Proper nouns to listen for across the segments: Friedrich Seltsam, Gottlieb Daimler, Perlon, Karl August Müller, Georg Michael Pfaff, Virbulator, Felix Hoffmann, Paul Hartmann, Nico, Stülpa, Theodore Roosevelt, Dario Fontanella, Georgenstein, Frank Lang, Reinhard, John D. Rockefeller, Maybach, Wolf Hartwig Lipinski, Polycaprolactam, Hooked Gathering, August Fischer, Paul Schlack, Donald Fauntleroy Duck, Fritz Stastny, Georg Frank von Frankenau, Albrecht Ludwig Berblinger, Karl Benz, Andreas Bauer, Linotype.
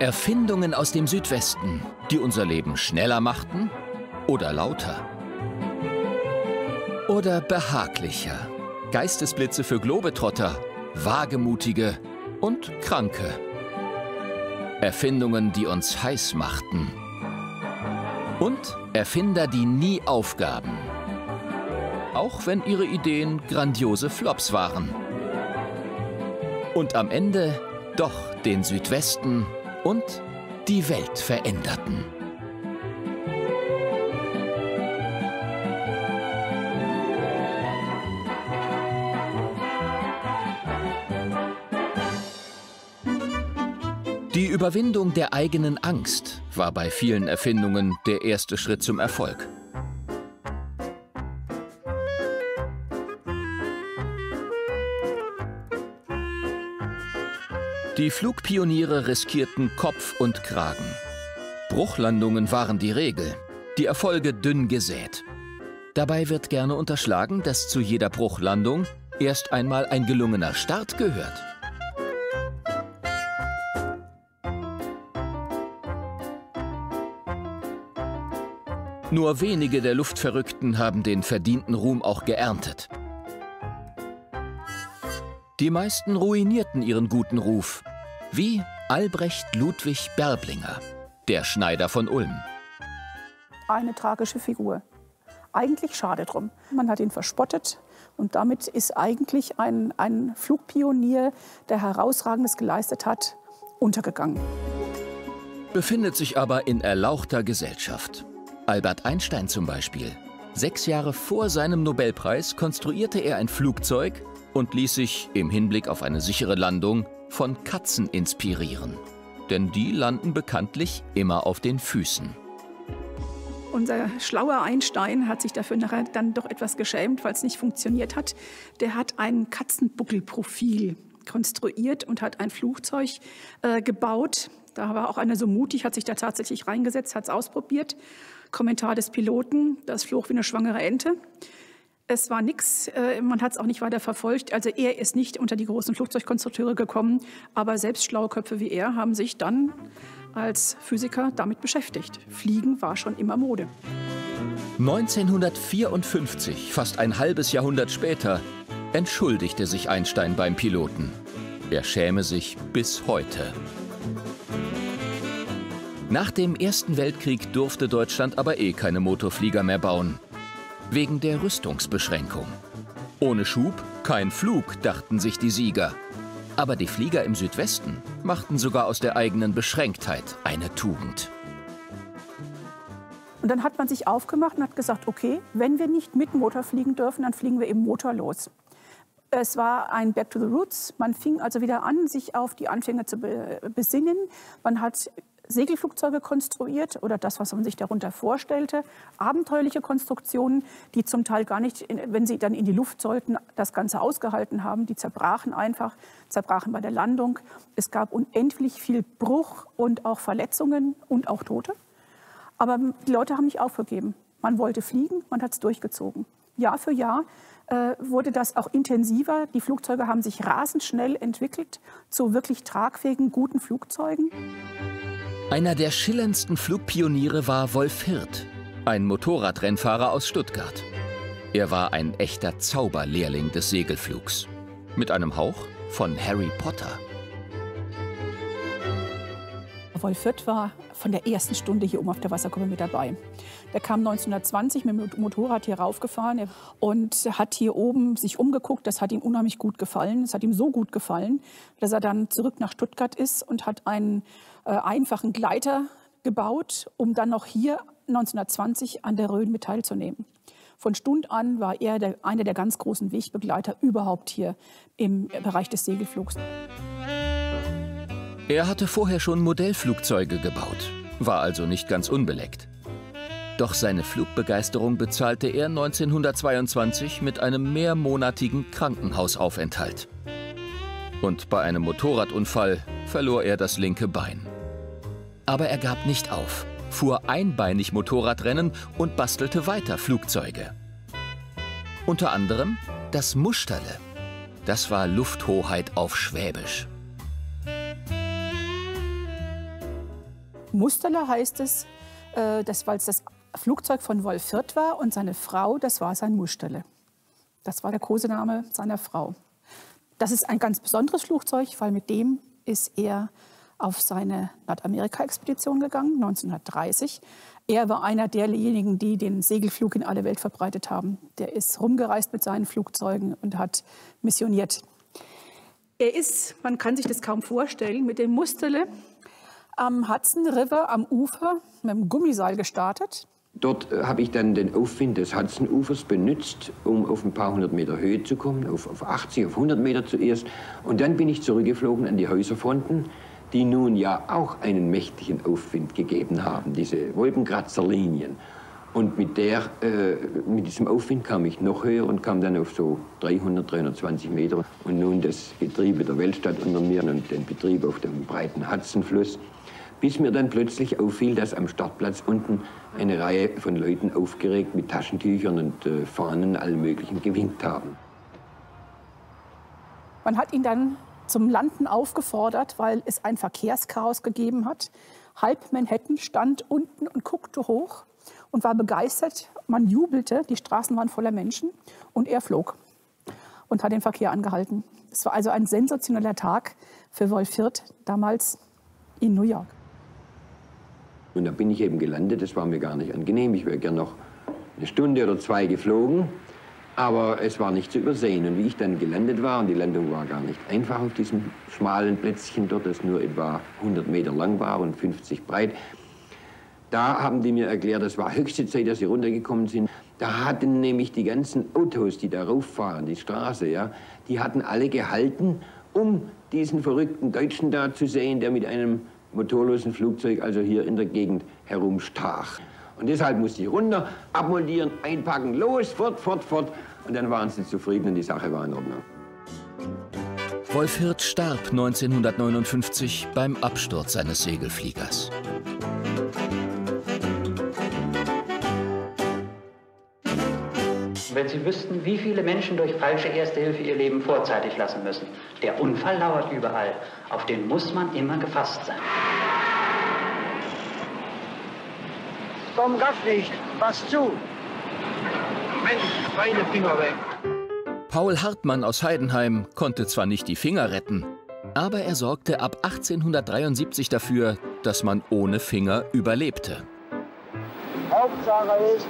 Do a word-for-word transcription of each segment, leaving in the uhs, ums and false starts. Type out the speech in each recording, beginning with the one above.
Erfindungen aus dem Südwesten, die unser Leben schneller machten oder lauter oder behaglicher. Geistesblitze für Globetrotter, Wagemutige und Kranke. Erfindungen, die uns heiß machten. Und Erfinder, die nie aufgaben. Auch wenn ihre Ideen grandiose Flops waren. Und am Ende doch den Südwesten und die Welt veränderten. Die Überwindung der eigenen Angst war bei vielen Erfindungen der erste Schritt zum Erfolg. Die Flugpioniere riskierten Kopf und Kragen. Bruchlandungen waren die Regel, die Erfolge dünn gesät. Dabei wird gerne unterschlagen, dass zu jeder Bruchlandung erst einmal ein gelungener Start gehört. Nur wenige der Luftverrückten haben den verdienten Ruhm auch geerntet. Die meisten ruinierten ihren guten Ruf, wie Albrecht Ludwig Berblinger, der Schneider von Ulm. Eine tragische Figur. Eigentlich schade drum. Man hat ihn verspottet und damit ist eigentlich ein, ein Flugpionier, der Herausragendes geleistet hat, untergegangen. Befindet sich aber in erlauchter Gesellschaft. Albert Einstein zum Beispiel. Sechs Jahre vor seinem Nobelpreis konstruierte er ein Flugzeug, und ließ sich im Hinblick auf eine sichere Landung von Katzen inspirieren. Denn die landen bekanntlich immer auf den Füßen. Unser schlauer Einstein hat sich dafür nachher dann doch etwas geschämt, weil es nicht funktioniert hat. Der hat ein Katzenbuckelprofil konstruiert und hat ein Flugzeug äh, gebaut. Da war auch einer so mutig, hat sich da tatsächlich reingesetzt, hat es ausprobiert. Kommentar des Piloten, das flog wie eine schwangere Ente. Es war nichts, man hat es auch nicht weiter verfolgt. Also er ist nicht unter die großen Flugzeugkonstrukteure gekommen, aber selbst schlaue Köpfe wie er haben sich dann als Physiker damit beschäftigt. Fliegen war schon immer Mode. neunzehnhundertvierundfünfzig, fast ein halbes Jahrhundert später, entschuldigte sich Einstein beim Piloten. Er schäme sich bis heute. Nach dem Ersten Weltkrieg durfte Deutschland aber eh keine Motorflieger mehr bauen. Wegen der Rüstungsbeschränkung. Ohne Schub, kein Flug, dachten sich die Sieger. Aber die Flieger im Südwesten machten sogar aus der eigenen Beschränktheit eine Tugend. Und dann hat man sich aufgemacht und hat gesagt, okay, wenn wir nicht mit Motor fliegen dürfen, dann fliegen wir eben motorlos. Es war ein Back to the Roots. Man fing also wieder an, sich auf die Anfänge zu be- besinnen. Man hat Segelflugzeuge konstruiert oder das, was man sich darunter vorstellte. Abenteuerliche Konstruktionen, die zum Teil gar nicht, wenn sie dann in die Luft sollten, das Ganze ausgehalten haben. Die zerbrachen einfach, zerbrachen bei der Landung. Es gab unendlich viel Bruch und auch Verletzungen und auch Tote. Aber die Leute haben nicht aufgegeben. Man wollte fliegen, man hat es durchgezogen. Jahr für Jahr äh, wurde das auch intensiver. Die Flugzeuge haben sich rasend schnell entwickelt zu wirklich tragfähigen, guten Flugzeugen. Einer der schillerndsten Flugpioniere war Wolf Hirth, ein Motorradrennfahrer aus Stuttgart. Er war ein echter Zauberlehrling des Segelflugs, mit einem Hauch von Harry Potter. Wolf Hirth war von der ersten Stunde hier oben auf der Wasserkuppe mit dabei. Der kam neunzehnhundertzwanzig mit dem Motorrad hier raufgefahren und hat hier oben sich umgeguckt. Das hat ihm unheimlich gut gefallen. Es hat ihm so gut gefallen, dass er dann zurück nach Stuttgart ist und hat einen äh, einfachen Gleiter gebaut, um dann noch hier neunzehnhundertzwanzig an der Rhön mit teilzunehmen. Von Stund an war er der, einer der ganz großen Wegbegleiter überhaupt hier im Bereich des Segelflugs. Er hatte vorher schon Modellflugzeuge gebaut, war also nicht ganz unbeleckt. Doch seine Flugbegeisterung bezahlte er neunzehnhundertzweiundzwanzig mit einem mehrmonatigen Krankenhausaufenthalt. Und bei einem Motorradunfall verlor er das linke Bein. Aber er gab nicht auf, fuhr einbeinig Motorradrennen und bastelte weiter Flugzeuge. Unter anderem das Musterle. Das war Lufthoheit auf Schwäbisch. Musterle heißt es, äh, dass, weil es das Flugzeug von Wolf Hirth war und seine Frau, das war sein Musterle. Das war der Kosename seiner Frau. Das ist ein ganz besonderes Flugzeug, weil mit dem ist er auf seine Nordamerika-Expedition gegangen, neunzehnhundertdreißig. Er war einer derjenigen, die den Segelflug in alle Welt verbreitet haben. Der ist rumgereist mit seinen Flugzeugen und hat missioniert. Er ist, man kann sich das kaum vorstellen, mit dem Musterle am Hudson River am Ufer mit dem Gummiseil gestartet. Dort habe ich dann den Aufwind des Hudsonufers benutzt, um auf ein paar hundert Meter Höhe zu kommen, auf, auf achtzig, auf hundert Meter zuerst. Und dann bin ich zurückgeflogen an die Häuserfronten, die nun ja auch einen mächtigen Aufwind gegeben haben, diese Wolkenkratzerlinien. Und mit, der, äh, mit diesem Aufwind kam ich noch höher und kam dann auf so dreihundert, dreihundertzwanzig Meter. Und nun das Getriebe der Weltstadt unter mir und den Betrieb auf dem breiten Hudsonfluss, bis mir dann plötzlich auffiel, dass am Startplatz unten eine Reihe von Leuten aufgeregt mit Taschentüchern und äh, Fahnen allen möglichen gewinkt haben. Man hat ihn dann zum Landen aufgefordert, weil es ein Verkehrschaos gegeben hat. Halb Manhattan stand unten und guckte hoch und war begeistert. Man jubelte, die Straßen waren voller Menschen und er flog und hat den Verkehr angehalten. Es war also ein sensationeller Tag für Wolf Hirth, damals in New York. Und da bin ich eben gelandet, das war mir gar nicht angenehm. Ich wäre gern noch eine Stunde oder zwei geflogen. Aber es war nicht zu übersehen. Und wie ich dann gelandet war, und die Landung war gar nicht einfach auf diesem schmalen Plätzchen dort, das nur etwa hundert Meter lang war und fünfzig breit, da haben die mir erklärt, das war höchste Zeit, dass sie runtergekommen sind. Da hatten nämlich die ganzen Autos, die da rauffahren, die Straße, ja, die hatten alle gehalten, um diesen verrückten Deutschen da zu sehen, der mit einem motorlosen Flugzeug also hier in der Gegend herumstach. Und deshalb musste ich runter, abmontieren, einpacken, los, fort, fort, fort. Und dann waren sie zufrieden und die Sache war in Ordnung. Wolf Hirth starb neunzehnhundertneunundfünfzig beim Absturz seines Segelfliegers. Wenn Sie wüssten, wie viele Menschen durch falsche Erste Hilfe ihr Leben vorzeitig lassen müssen. Der Unfall lauert überall. Auf den muss man immer gefasst sein. Komm, gaff nicht, pass zu. Mensch, meine Finger weg. Paul Hartmann aus Heidenheim konnte zwar nicht die Finger retten, aber er sorgte ab achtzehnhundertdreiundsiebzig dafür, dass man ohne Finger überlebte. Hauptsache ist,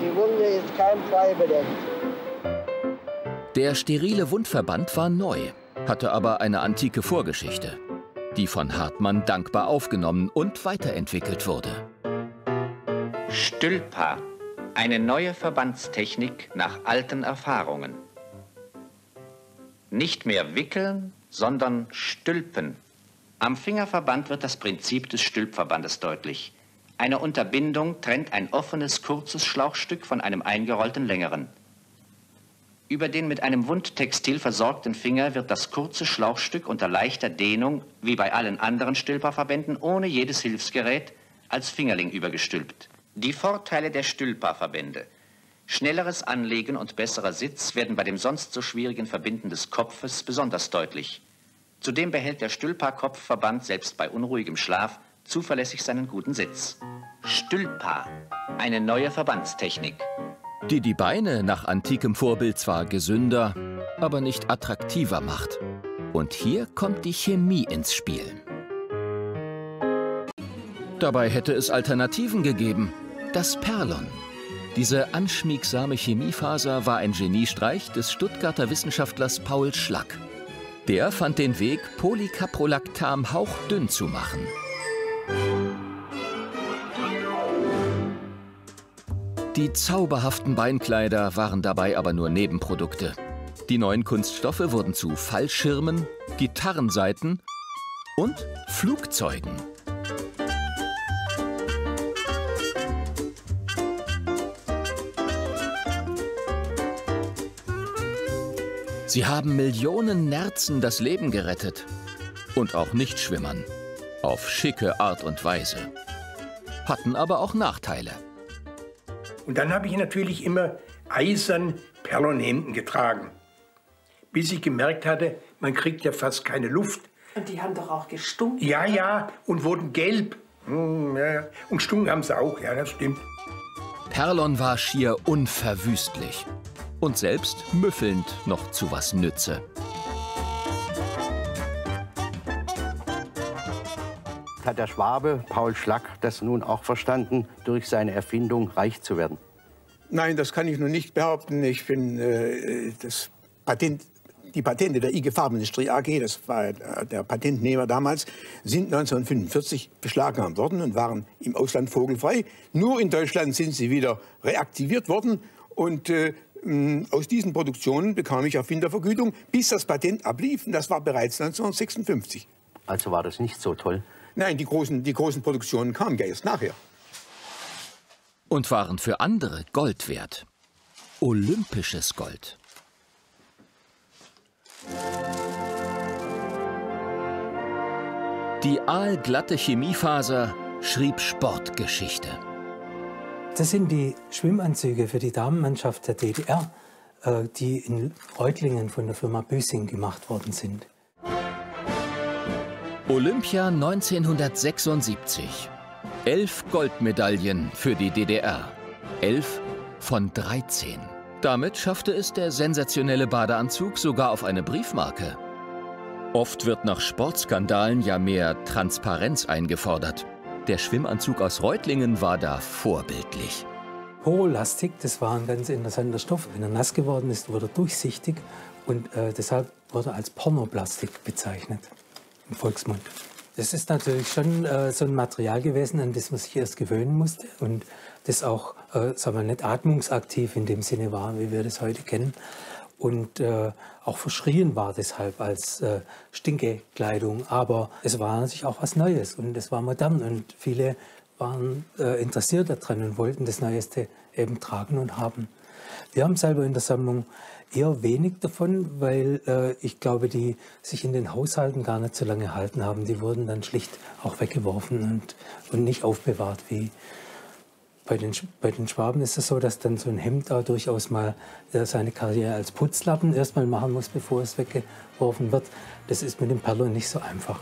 die Wunde ist kein Bleibedeckt. Der sterile Wundverband war neu, hatte aber eine antike Vorgeschichte, die von Hartmann dankbar aufgenommen und weiterentwickelt wurde. Stülpa, eine neue Verbandstechnik nach alten Erfahrungen. Nicht mehr wickeln, sondern stülpen. Am Fingerverband wird das Prinzip des Stülpverbandes deutlich. Eine Unterbindung trennt ein offenes, kurzes Schlauchstück von einem eingerollten, längeren. Über den mit einem Wundtextil versorgten Finger wird das kurze Schlauchstück unter leichter Dehnung, wie bei allen anderen Stülperverbänden, ohne jedes Hilfsgerät, als Fingerling übergestülpt. Die Vorteile der Stülpa-Verbände. Schnelleres Anlegen und besserer Sitz werden bei dem sonst so schwierigen Verbinden des Kopfes besonders deutlich. Zudem behält der Stülpa-Kopfverband selbst bei unruhigem Schlaf zuverlässig seinen guten Sitz. Stülpa, eine neue Verbandstechnik. Die die Beine nach antikem Vorbild zwar gesünder, aber nicht attraktiver macht. Und hier kommt die Chemie ins Spiel. Dabei hätte es Alternativen gegeben. Das Perlon. Diese anschmiegsame Chemiefaser war ein Geniestreich des Stuttgarter Wissenschaftlers Paul Schlack. Der fand den Weg, Polycaprolactam hauchdünn zu machen. Die zauberhaften Beinkleider waren dabei aber nur Nebenprodukte. Die neuen Kunststoffe wurden zu Fallschirmen, Gitarrensaiten und Flugzeugen. Sie haben Millionen Nerzen das Leben gerettet. Und auch Nichtschwimmern. Auf schicke Art und Weise. Hatten aber auch Nachteile. Und dann habe ich natürlich immer eisern Perlonhemden getragen. Bis ich gemerkt hatte, man kriegt ja fast keine Luft. Und die haben doch auch gestunken. Ja, ja, und wurden gelb. Hm, ja, ja. Und Stunden haben sie auch, ja, das stimmt. Perlon war schier unverwüstlich und selbst müffelnd noch zu was nütze. Hat der Schwabe Paul Schlack das nun auch verstanden, durch seine Erfindung reich zu werden? Nein, das kann ich nun nicht behaupten. Ich bin äh, das Patent... Die Patente der I G Farbenindustrie A G, das war der Patentnehmer damals, sind neunzehnhundertfünfundvierzig beschlagnahmt worden und waren im Ausland vogelfrei. Nur in Deutschland sind sie wieder reaktiviert worden. Und äh, aus diesen Produktionen bekam ich Erfindervergütung, bis das Patent ablief. Und das war bereits neunzehnhundertsechsundfünfzig. Also war das nicht so toll? Nein, die großen, die großen Produktionen kamen ja erst nachher. Und waren für andere Gold wert. Olympisches Gold. Die aalglatte Chemiefaser schrieb Sportgeschichte. Das sind die Schwimmanzüge für die Damenmannschaft der D D R, die in Reutlingen von der Firma Büsing gemacht worden sind. Olympia neunzehnhundertsechsundsiebzig. Elf Goldmedaillen für die D D R. Elf von dreizehn. Damit schaffte es der sensationelle Badeanzug sogar auf eine Briefmarke. Oft wird nach Sportskandalen ja mehr Transparenz eingefordert. Der Schwimmanzug aus Reutlingen war da vorbildlich. Porolastik, das war ein ganz interessanter Stoff. Wenn er nass geworden ist, wurde er durchsichtig und äh, deshalb wurde er als Pornoplastik bezeichnet im Volksmund. Das ist natürlich schon äh, so ein Material gewesen, an das man sich erst gewöhnen musste und das auch äh, sagen wir, nicht atmungsaktiv in dem Sinne war, wie wir das heute kennen. Und äh, auch verschrien war deshalb als äh, Stinkekleidung. Aber es war natürlich auch was Neues und es war modern. Und viele waren äh, interessiert daran und wollten das Neueste eben tragen und haben. Wir haben selber in der Sammlung eher wenig davon, weil äh, ich glaube, die sich in den Haushalten gar nicht so lange erhalten haben. Die wurden dann schlicht auch weggeworfen und, und nicht aufbewahrt wie... Bei den, bei den Schwaben ist es so, dass dann so ein Hemd da durchaus mal seine Karriere als Putzlappen erstmal machen muss, bevor es weggeworfen wird. Das ist mit dem Perlon nicht so einfach.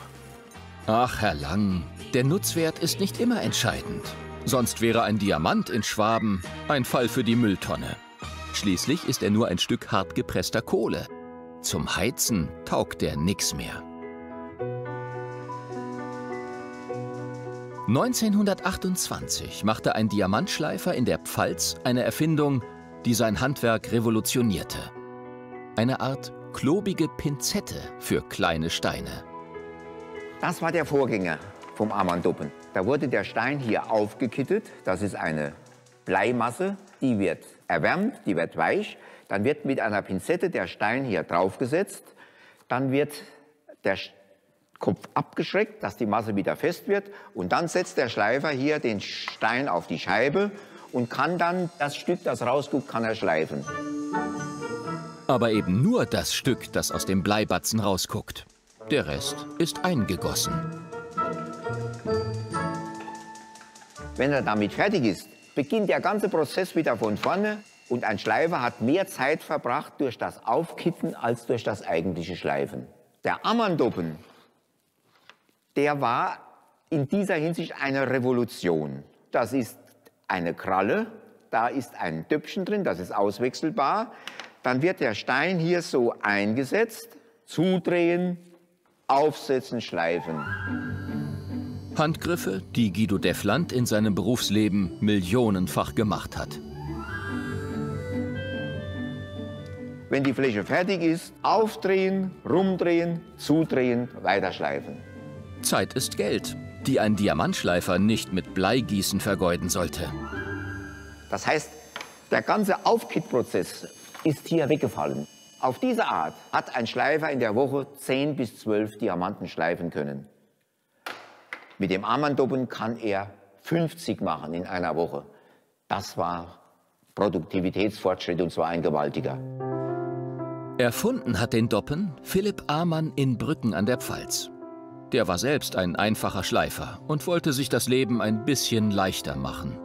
Ach, Herr Lang, der Nutzwert ist nicht immer entscheidend. Sonst wäre ein Diamant in Schwaben ein Fall für die Mülltonne. Schließlich ist er nur ein Stück hart gepresster Kohle. Zum Heizen taugt er nix mehr. neunzehnhundertachtundzwanzig machte ein Diamantschleifer in der Pfalz eine Erfindung, die sein Handwerk revolutionierte. Eine Art klobige Pinzette für kleine Steine. Das war der Vorgänger vom Amann-Duppen. Da wurde der Stein hier aufgekittet. Das ist eine Bleimasse, die wird erwärmt, die wird weich. Dann wird mit einer Pinzette der Stein hier draufgesetzt. Dann wird der Stein Kopf abgeschreckt, dass die Masse wieder fest wird. Und dann setzt der Schleifer hier den Stein auf die Scheibe und kann dann das Stück, das rausguckt, kann er schleifen. Aber eben nur das Stück, das aus dem Bleibatzen rausguckt. Der Rest ist eingegossen. Wenn er damit fertig ist, beginnt der ganze Prozess wieder von vorne. Und ein Schleifer hat mehr Zeit verbracht durch das Aufkitten als durch das eigentliche Schleifen. Der Amann-Duppen, der war in dieser Hinsicht eine Revolution. Das ist eine Kralle, da ist ein Töpfchen drin, das ist auswechselbar. Dann wird der Stein hier so eingesetzt, zudrehen, aufsetzen, schleifen. Handgriffe, die Guido Defland in seinem Berufsleben millionenfach gemacht hat. Wenn die Fläche fertig ist, aufdrehen, rumdrehen, zudrehen, weiterschleifen. Zeit ist Geld, die ein Diamantschleifer nicht mit Bleigießen vergeuden sollte. Das heißt, der ganze Aufkittprozess ist hier weggefallen. Auf diese Art hat ein Schleifer in der Woche zehn bis zwölf Diamanten schleifen können. Mit dem Amann-Duppen kann er fünfzig machen in einer Woche. Das war Produktivitätsfortschritt und zwar ein gewaltiger. Erfunden hat den Doppen Philipp Amann in Brücken an der Pfalz. Der war selbst ein einfacher Schleifer und wollte sich das Leben ein bisschen leichter machen.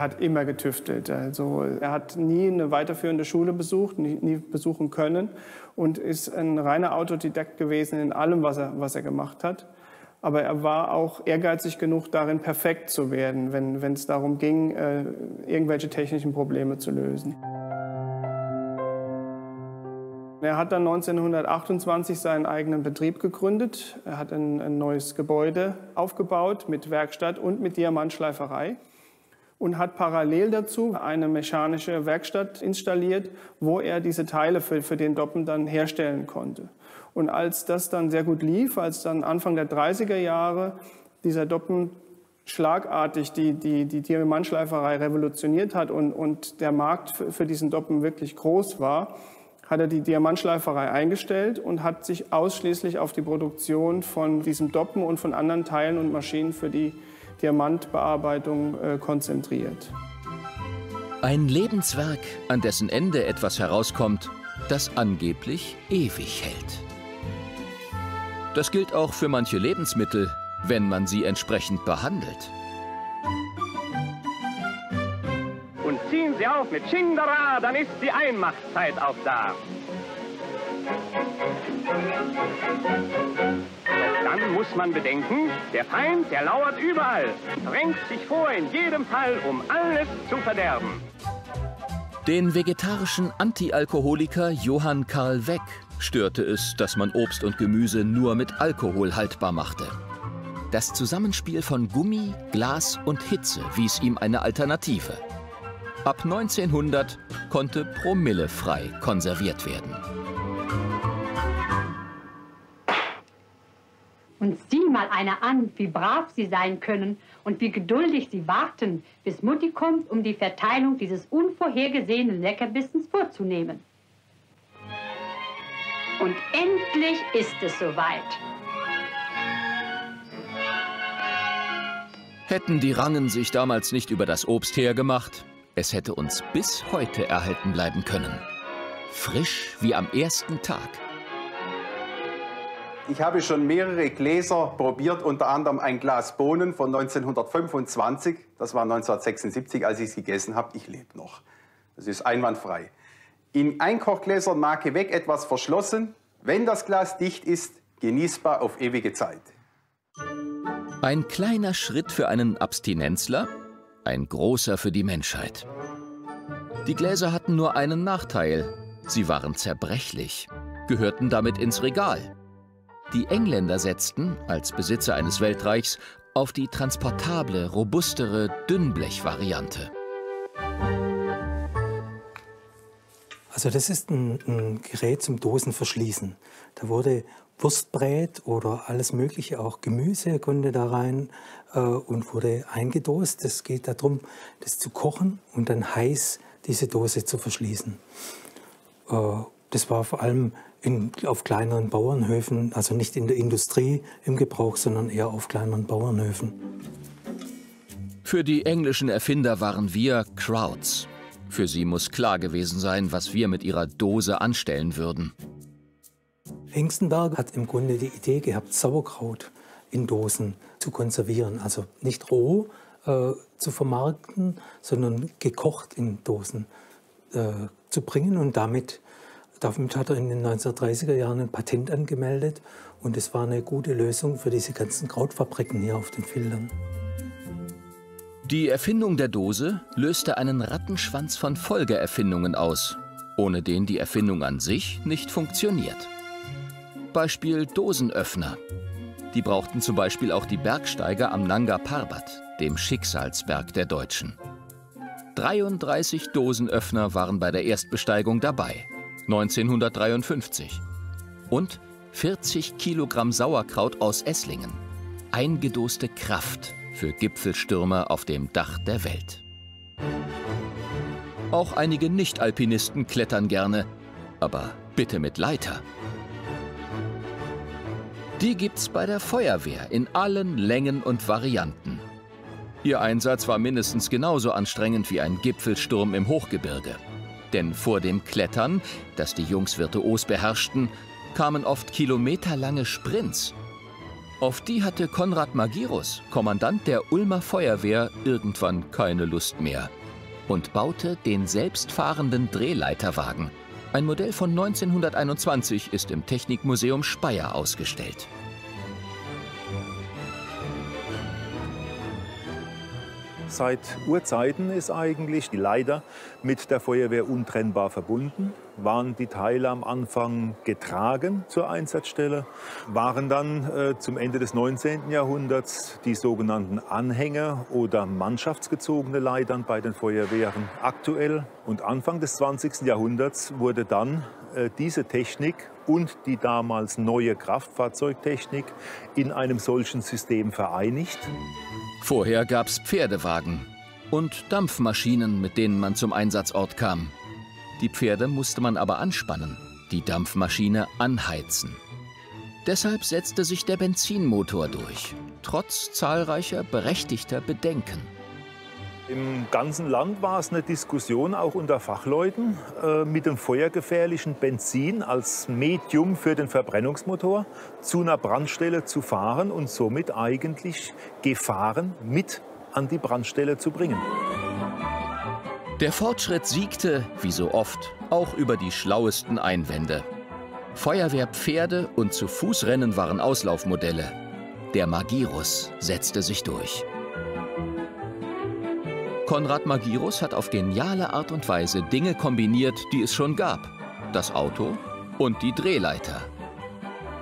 hat immer getüftelt. Also er hat nie eine weiterführende Schule besucht, nie, nie besuchen können und ist ein reiner Autodidakt gewesen in allem, was er, was er gemacht hat. Aber er war auch ehrgeizig genug, darin perfekt zu werden, wenn, wenn es darum ging, äh, irgendwelche technischen Probleme zu lösen. Er hat dann neunzehnhundertachtundzwanzig seinen eigenen Betrieb gegründet. Er hat ein, ein neues Gebäude aufgebaut mit Werkstatt und mit Diamantschleiferei und hat parallel dazu eine mechanische Werkstatt installiert, wo er diese Teile für, für den Doppen dann herstellen konnte. Und als das dann sehr gut lief, als dann Anfang der dreißiger Jahre dieser Doppen schlagartig die, die, die Diamantschleiferei revolutioniert hat und, und der Markt für, für diesen Doppen wirklich groß war, hat er die Diamantschleiferei eingestellt und hat sich ausschließlich auf die Produktion von diesem Doppen und von anderen Teilen und Maschinen für die Diamantbearbeitung äh, konzentriert. Ein Lebenswerk, an dessen Ende etwas herauskommt, das angeblich ewig hält. Das gilt auch für manche Lebensmittel, wenn man sie entsprechend behandelt. Und ziehen Sie auf mit Schindera, dann ist die Einmachszeit auch da. Doch dann muss man bedenken, der Feind, der lauert überall, drängt sich vor in jedem Fall, um alles zu verderben. Den vegetarischen Antialkoholiker Johann Karl Weck störte es, dass man Obst und Gemüse nur mit Alkohol haltbar machte. Das Zusammenspiel von Gummi, Glas und Hitze wies ihm eine Alternative. Ab neunzehnhundert konnte promillefrei konserviert werden. Und sieh mal einer an, wie brav sie sein können und wie geduldig sie warten, bis Mutti kommt, um die Verteilung dieses unvorhergesehenen Leckerbissens vorzunehmen. Und endlich ist es soweit. Hätten die Rangen sich damals nicht über das Obst hergemacht, es hätte uns bis heute erhalten bleiben können. Frisch wie am ersten Tag. Ich habe schon mehrere Gläser probiert, unter anderem ein Glas Bohnen von neunzehnhundertfünfundzwanzig. Das war neunzehnhundertsechsundsiebzig, als ich es gegessen habe. Ich lebe noch. Das ist einwandfrei. In Einkochgläsern Marke Weg etwas verschlossen. Wenn das Glas dicht ist, genießbar auf ewige Zeit. Ein kleiner Schritt für einen Abstinenzler, ein großer für die Menschheit. Die Gläser hatten nur einen Nachteil. Sie waren zerbrechlich, gehörten damit ins Regal. Die Engländer setzten, als Besitzer eines Weltreichs, auf die transportable, robustere Dünnblech-Variante. Also das ist ein, ein Gerät zum Dosenverschließen. Da wurde Wurstbrät oder alles Mögliche, auch Gemüse konnte da rein äh, und wurde eingedost. Es geht darum, das zu kochen und dann heiß diese Dose zu verschließen. Äh, das war vor allem In, auf kleineren Bauernhöfen, also nicht in der Industrie im Gebrauch, sondern eher auf kleineren Bauernhöfen. Für die englischen Erfinder waren wir Krauts. Für sie muss klar gewesen sein, was wir mit ihrer Dose anstellen würden. Hengstenberg hat im Grunde die Idee gehabt, Sauerkraut in Dosen zu konservieren. Also nicht roh äh, zu vermarkten, sondern gekocht in Dosen äh, zu bringen und damit Damit hat er in den neunzehnhundertdreißiger Jahren ein Patent angemeldet und es war eine gute Lösung für diese ganzen Krautfabriken hier auf den Feldern. Die Erfindung der Dose löste einen Rattenschwanz von Folgeerfindungen aus, ohne den die Erfindung an sich nicht funktioniert. Beispiel Dosenöffner. Die brauchten zum Beispiel auch die Bergsteiger am Nanga Parbat, dem Schicksalsberg der Deutschen. dreiunddreißig Dosenöffner waren bei der Erstbesteigung dabei. neunzehnhundertdreiundfünfzig und vierzig Kilogramm Sauerkraut aus Esslingen, eingedoste Kraft für Gipfelstürmer auf dem Dach der Welt. Auch einige Nicht-Alpinisten klettern gerne, aber bitte mit Leiter. Die gibt's bei der Feuerwehr in allen Längen und Varianten. Ihr Einsatz war mindestens genauso anstrengend wie ein Gipfelsturm im Hochgebirge. Denn vor dem Klettern, das die Jungs virtuos beherrschten, kamen oft kilometerlange Sprints. Auf die hatte Konrad Magirus, Kommandant der Ulmer Feuerwehr, irgendwann keine Lust mehr und baute den selbstfahrenden Drehleiterwagen. Ein Modell von neunzehnhunderteinundzwanzig ist im Technikmuseum Speyer ausgestellt. Seit Urzeiten ist eigentlich die Leiter mit der Feuerwehr untrennbar verbunden. Waren die Teile am Anfang getragen zur Einsatzstelle, waren dann äh, zum Ende des neunzehnten Jahrhunderts die sogenannten Anhänger oder mannschaftsgezogene Leitern bei den Feuerwehren aktuell. Und Anfang des zwanzigsten Jahrhunderts wurde dann äh, diese Technik und die damals neue Kraftfahrzeugtechnik in einem solchen System vereinigt. Vorher gab es Pferdewagen und Dampfmaschinen, mit denen man zum Einsatzort kam. Die Pferde musste man aber anspannen, die Dampfmaschine anheizen. Deshalb setzte sich der Benzinmotor durch, trotz zahlreicher berechtigter Bedenken. Im ganzen Land war es eine Diskussion, auch unter Fachleuten, äh, mit dem feuergefährlichen Benzin als Medium für den Verbrennungsmotor zu einer Brandstelle zu fahren und somit eigentlich Gefahren mit an die Brandstelle zu bringen. Der Fortschritt siegte, wie so oft, auch über die schlauesten Einwände. Feuerwehrpferde und Zu-Fuß-Rennen waren Auslaufmodelle. Der Magirus setzte sich durch. Konrad Magirus hat auf geniale Art und Weise Dinge kombiniert, die es schon gab. Das Auto und die Drehleiter.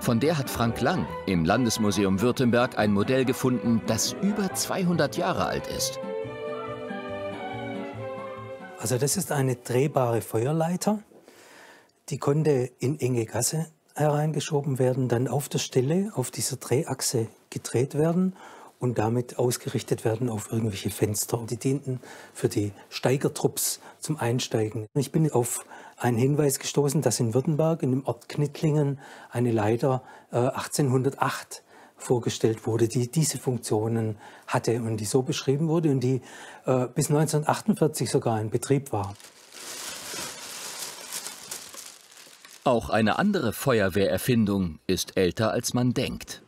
Von der hat Frank Lang im Landesmuseum Württemberg ein Modell gefunden, das über zweihundert Jahre alt ist. Also das ist eine drehbare Feuerleiter. Die konnte in enge Gasse hereingeschoben werden, dann auf der Stelle, auf dieser Drehachse gedreht werden und damit ausgerichtet werden auf irgendwelche Fenster. Die dienten für die Steigertrupps zum Einsteigen. Ich bin auf einen Hinweis gestoßen, dass in Württemberg, in dem Ort Knittlingen, eine Leiter äh, achtzehnhundertacht vorgestellt wurde, die diese Funktionen hatte und die so beschrieben wurde und die äh, bis neunzehnhundertachtundvierzig sogar in Betrieb war. Auch eine andere Feuerwehrerfindung ist älter, als man denkt.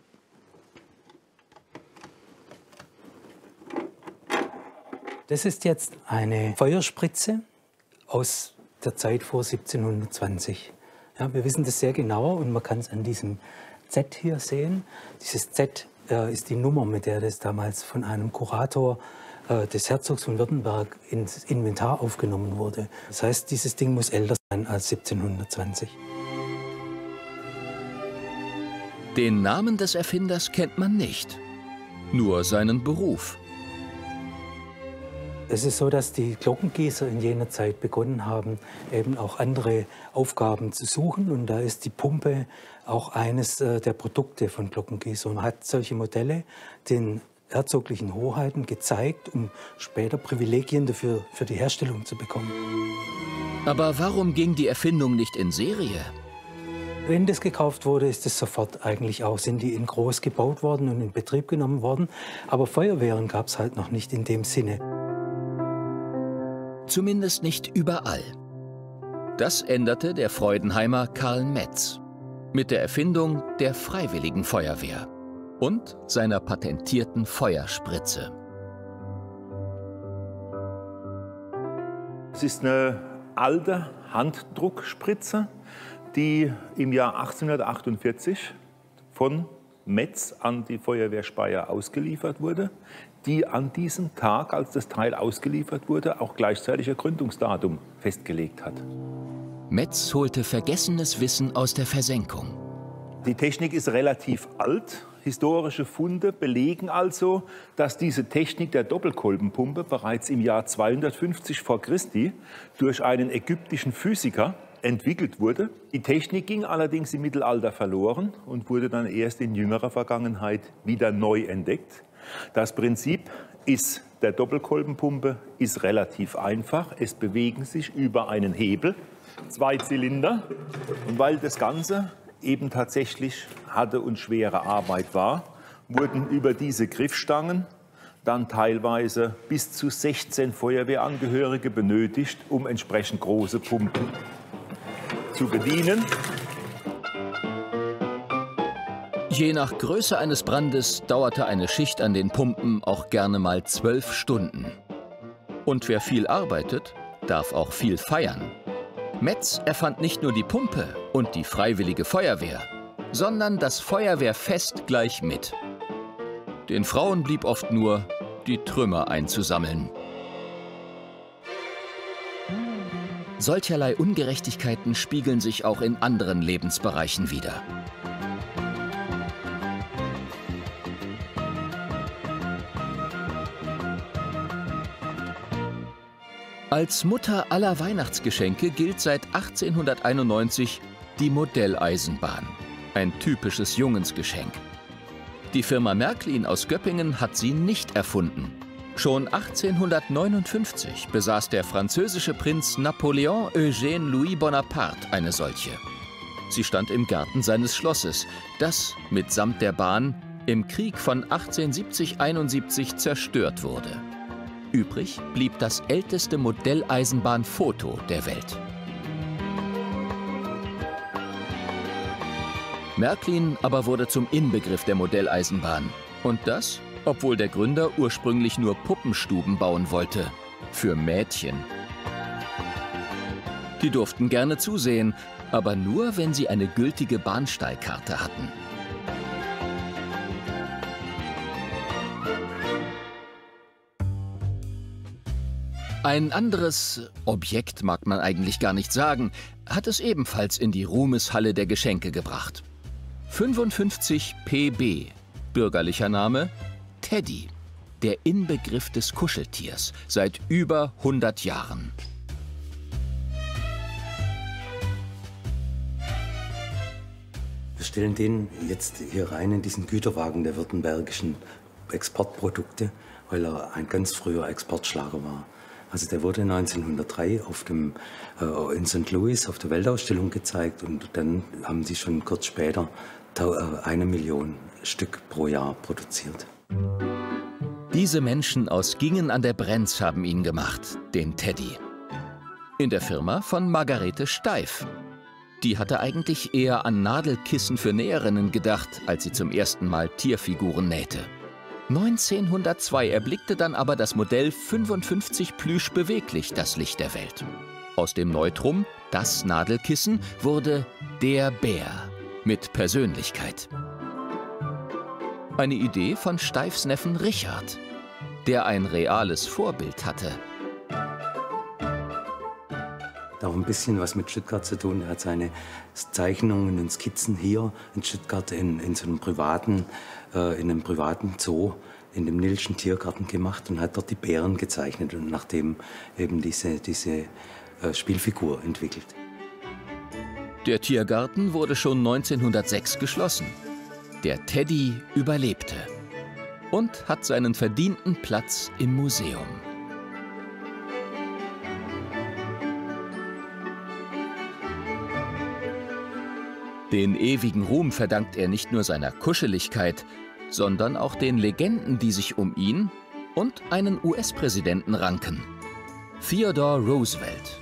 Das ist jetzt eine Feuerspritze aus der Zeit vor siebzehnhundertzwanzig. Ja, wir wissen das sehr genau und man kann es an diesem Z hier sehen. Dieses Z äh, ist die Nummer, mit der das damals von einem Kurator äh, des Herzogs von Württemberg ins Inventar aufgenommen wurde. Das heißt, dieses Ding muss älter sein als siebzehnhundertzwanzig. Den Namen des Erfinders kennt man nicht, nur seinen Beruf. Es ist so, dass die Glockengießer in jener Zeit begonnen haben, eben auch andere Aufgaben zu suchen. Und da ist die Pumpe auch eines der Produkte von Glockengießern. Man hat solche Modelle den herzoglichen Hoheiten gezeigt, um später Privilegien dafür für die Herstellung zu bekommen. Aber warum ging die Erfindung nicht in Serie? Wenn das gekauft wurde, ist es sofort eigentlich auch, sind die in groß gebaut worden und in Betrieb genommen worden. Aber Feuerwehren gab es halt noch nicht in dem Sinne. Zumindest nicht überall. Das änderte der Freudenheimer Karl Metz mit der Erfindung der Freiwilligen Feuerwehr und seiner patentierten Feuerspritze. Es ist eine alte Handdruckspritze, die im Jahr achtzehnhundertachtundvierzig von Metz an die Feuerwehr Speyer ausgeliefert wurde, die an diesem Tag, als das Teil ausgeliefert wurde, auch gleichzeitig ihr Gründungsdatum festgelegt hat. Metz holte vergessenes Wissen aus der Versenkung. Die Technik ist relativ alt. Historische Funde belegen also, dass diese Technik der Doppelkolbenpumpe bereits im Jahr zweihundertfünfzig vor Christi durch einen ägyptischen Physiker entwickelt wurde. Die Technik ging allerdings im Mittelalter verloren und wurde dann erst in jüngerer Vergangenheit wieder neu entdeckt. Das Prinzip ist der Doppelkolbenpumpe ist relativ einfach. Es bewegen sich über einen Hebel zwei Zylinder. Und weil das Ganze eben tatsächlich harte und schwere Arbeit war, wurden über diese Griffstangen dann teilweise bis zu sechzehn Feuerwehrangehörige benötigt, um entsprechend große Pumpen zu bedienen. Je nach Größe eines Brandes dauerte eine Schicht an den Pumpen auch gerne mal zwölf Stunden. Und wer viel arbeitet, darf auch viel feiern. Metz erfand nicht nur die Pumpe und die Freiwillige Feuerwehr, sondern das Feuerwehrfest gleich mit. Den Frauen blieb oft nur, die Trümmer einzusammeln. Solcherlei Ungerechtigkeiten spiegeln sich auch in anderen Lebensbereichen wider. Als Mutter aller Weihnachtsgeschenke gilt seit achtzehnhunderteinundneunzig die Modelleisenbahn, ein typisches Jungensgeschenk. Die Firma Märklin aus Göppingen hat sie nicht erfunden. Schon achtzehnhundertneunundfünfzig besaß der französische Prinz Napoleon Eugène Louis Bonaparte eine solche. Sie stand im Garten seines Schlosses, das, mitsamt der Bahn, im Krieg von achtzehnhundertsiebzig einundsiebzig zerstört wurde. Übrig blieb das älteste Modelleisenbahnfoto der Welt. Märklin aber wurde zum Inbegriff der Modelleisenbahn. Und das, obwohl der Gründer ursprünglich nur Puppenstuben bauen wollte. Für Mädchen. Die durften gerne zusehen, aber nur, wenn sie eine gültige Bahnsteigkarte hatten. Ein anderes Objekt, mag man eigentlich gar nicht sagen, hat es ebenfalls in die Ruhmeshalle der Geschenke gebracht. fünfundfünfzig P B, bürgerlicher Name Teddy, der Inbegriff des Kuscheltiers seit über hundert Jahren. Wir stellen den jetzt hier rein in diesen Güterwagen der württembergischen Exportprodukte, weil er ein ganz früher Exportschlager war. Also der wurde neunzehnhundertdrei auf dem, äh, in Sankt Louis auf der Weltausstellung gezeigt und dann haben sie schon kurz später eine Million Stück pro Jahr produziert. Diese Menschen aus Gingen an der Brenz haben ihn gemacht, den Teddy. In der Firma von Margarete Steiff. Die hatte eigentlich eher an Nadelkissen für Näherinnen gedacht, als sie zum ersten Mal Tierfiguren nähte. neunzehnhundertzwei erblickte dann aber das Modell fünfundfünfzig Plüsch beweglich das Licht der Welt. Aus dem Neutrum, das Nadelkissen, wurde der Bär mit Persönlichkeit. Eine Idee von Steiffs Neffen Richard, der ein reales Vorbild hatte. Da auch ein bisschen was mit Stuttgart zu tun. Er hat seine Zeichnungen und Skizzen hier in Stuttgart in, in so einem privaten, äh, in einem privaten Zoo, in dem Nilschen Tiergarten gemacht und hat dort die Bären gezeichnet und nachdem eben diese, diese äh, Spielfigur entwickelt. Der Tiergarten wurde schon neunzehnhundertsechs geschlossen. Der Teddy überlebte und hat seinen verdienten Platz im Museum. Den ewigen Ruhm verdankt er nicht nur seiner Kuscheligkeit, sondern auch den Legenden, die sich um ihn und einen U S-Präsidenten ranken. Theodore Roosevelt.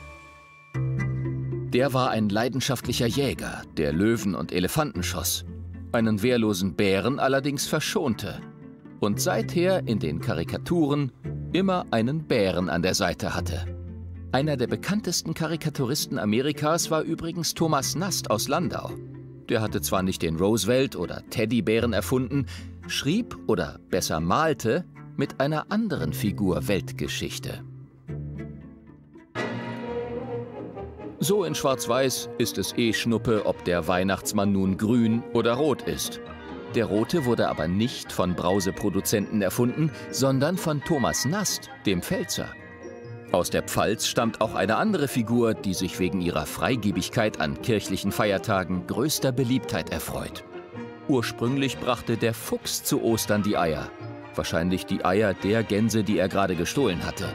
Der war ein leidenschaftlicher Jäger, der Löwen und Elefanten schoss, einen wehrlosen Bären allerdings verschonte und seither in den Karikaturen immer einen Bären an der Seite hatte. Einer der bekanntesten Karikaturisten Amerikas war übrigens Thomas Nast aus Landau. Der hatte zwar nicht den Roosevelt- oder Teddybären erfunden, schrieb oder besser malte mit einer anderen Figur Weltgeschichte. So in Schwarz-Weiß ist es eh Schnuppe, ob der Weihnachtsmann nun grün oder rot ist. Der rote wurde aber nicht von Brauseproduzenten erfunden, sondern von Thomas Nast, dem Pfälzer. Aus der Pfalz stammt auch eine andere Figur, die sich wegen ihrer Freigebigkeit an kirchlichen Feiertagen größter Beliebtheit erfreut. Ursprünglich brachte der Fuchs zu Ostern die Eier. Wahrscheinlich die Eier der Gänse, die er gerade gestohlen hatte.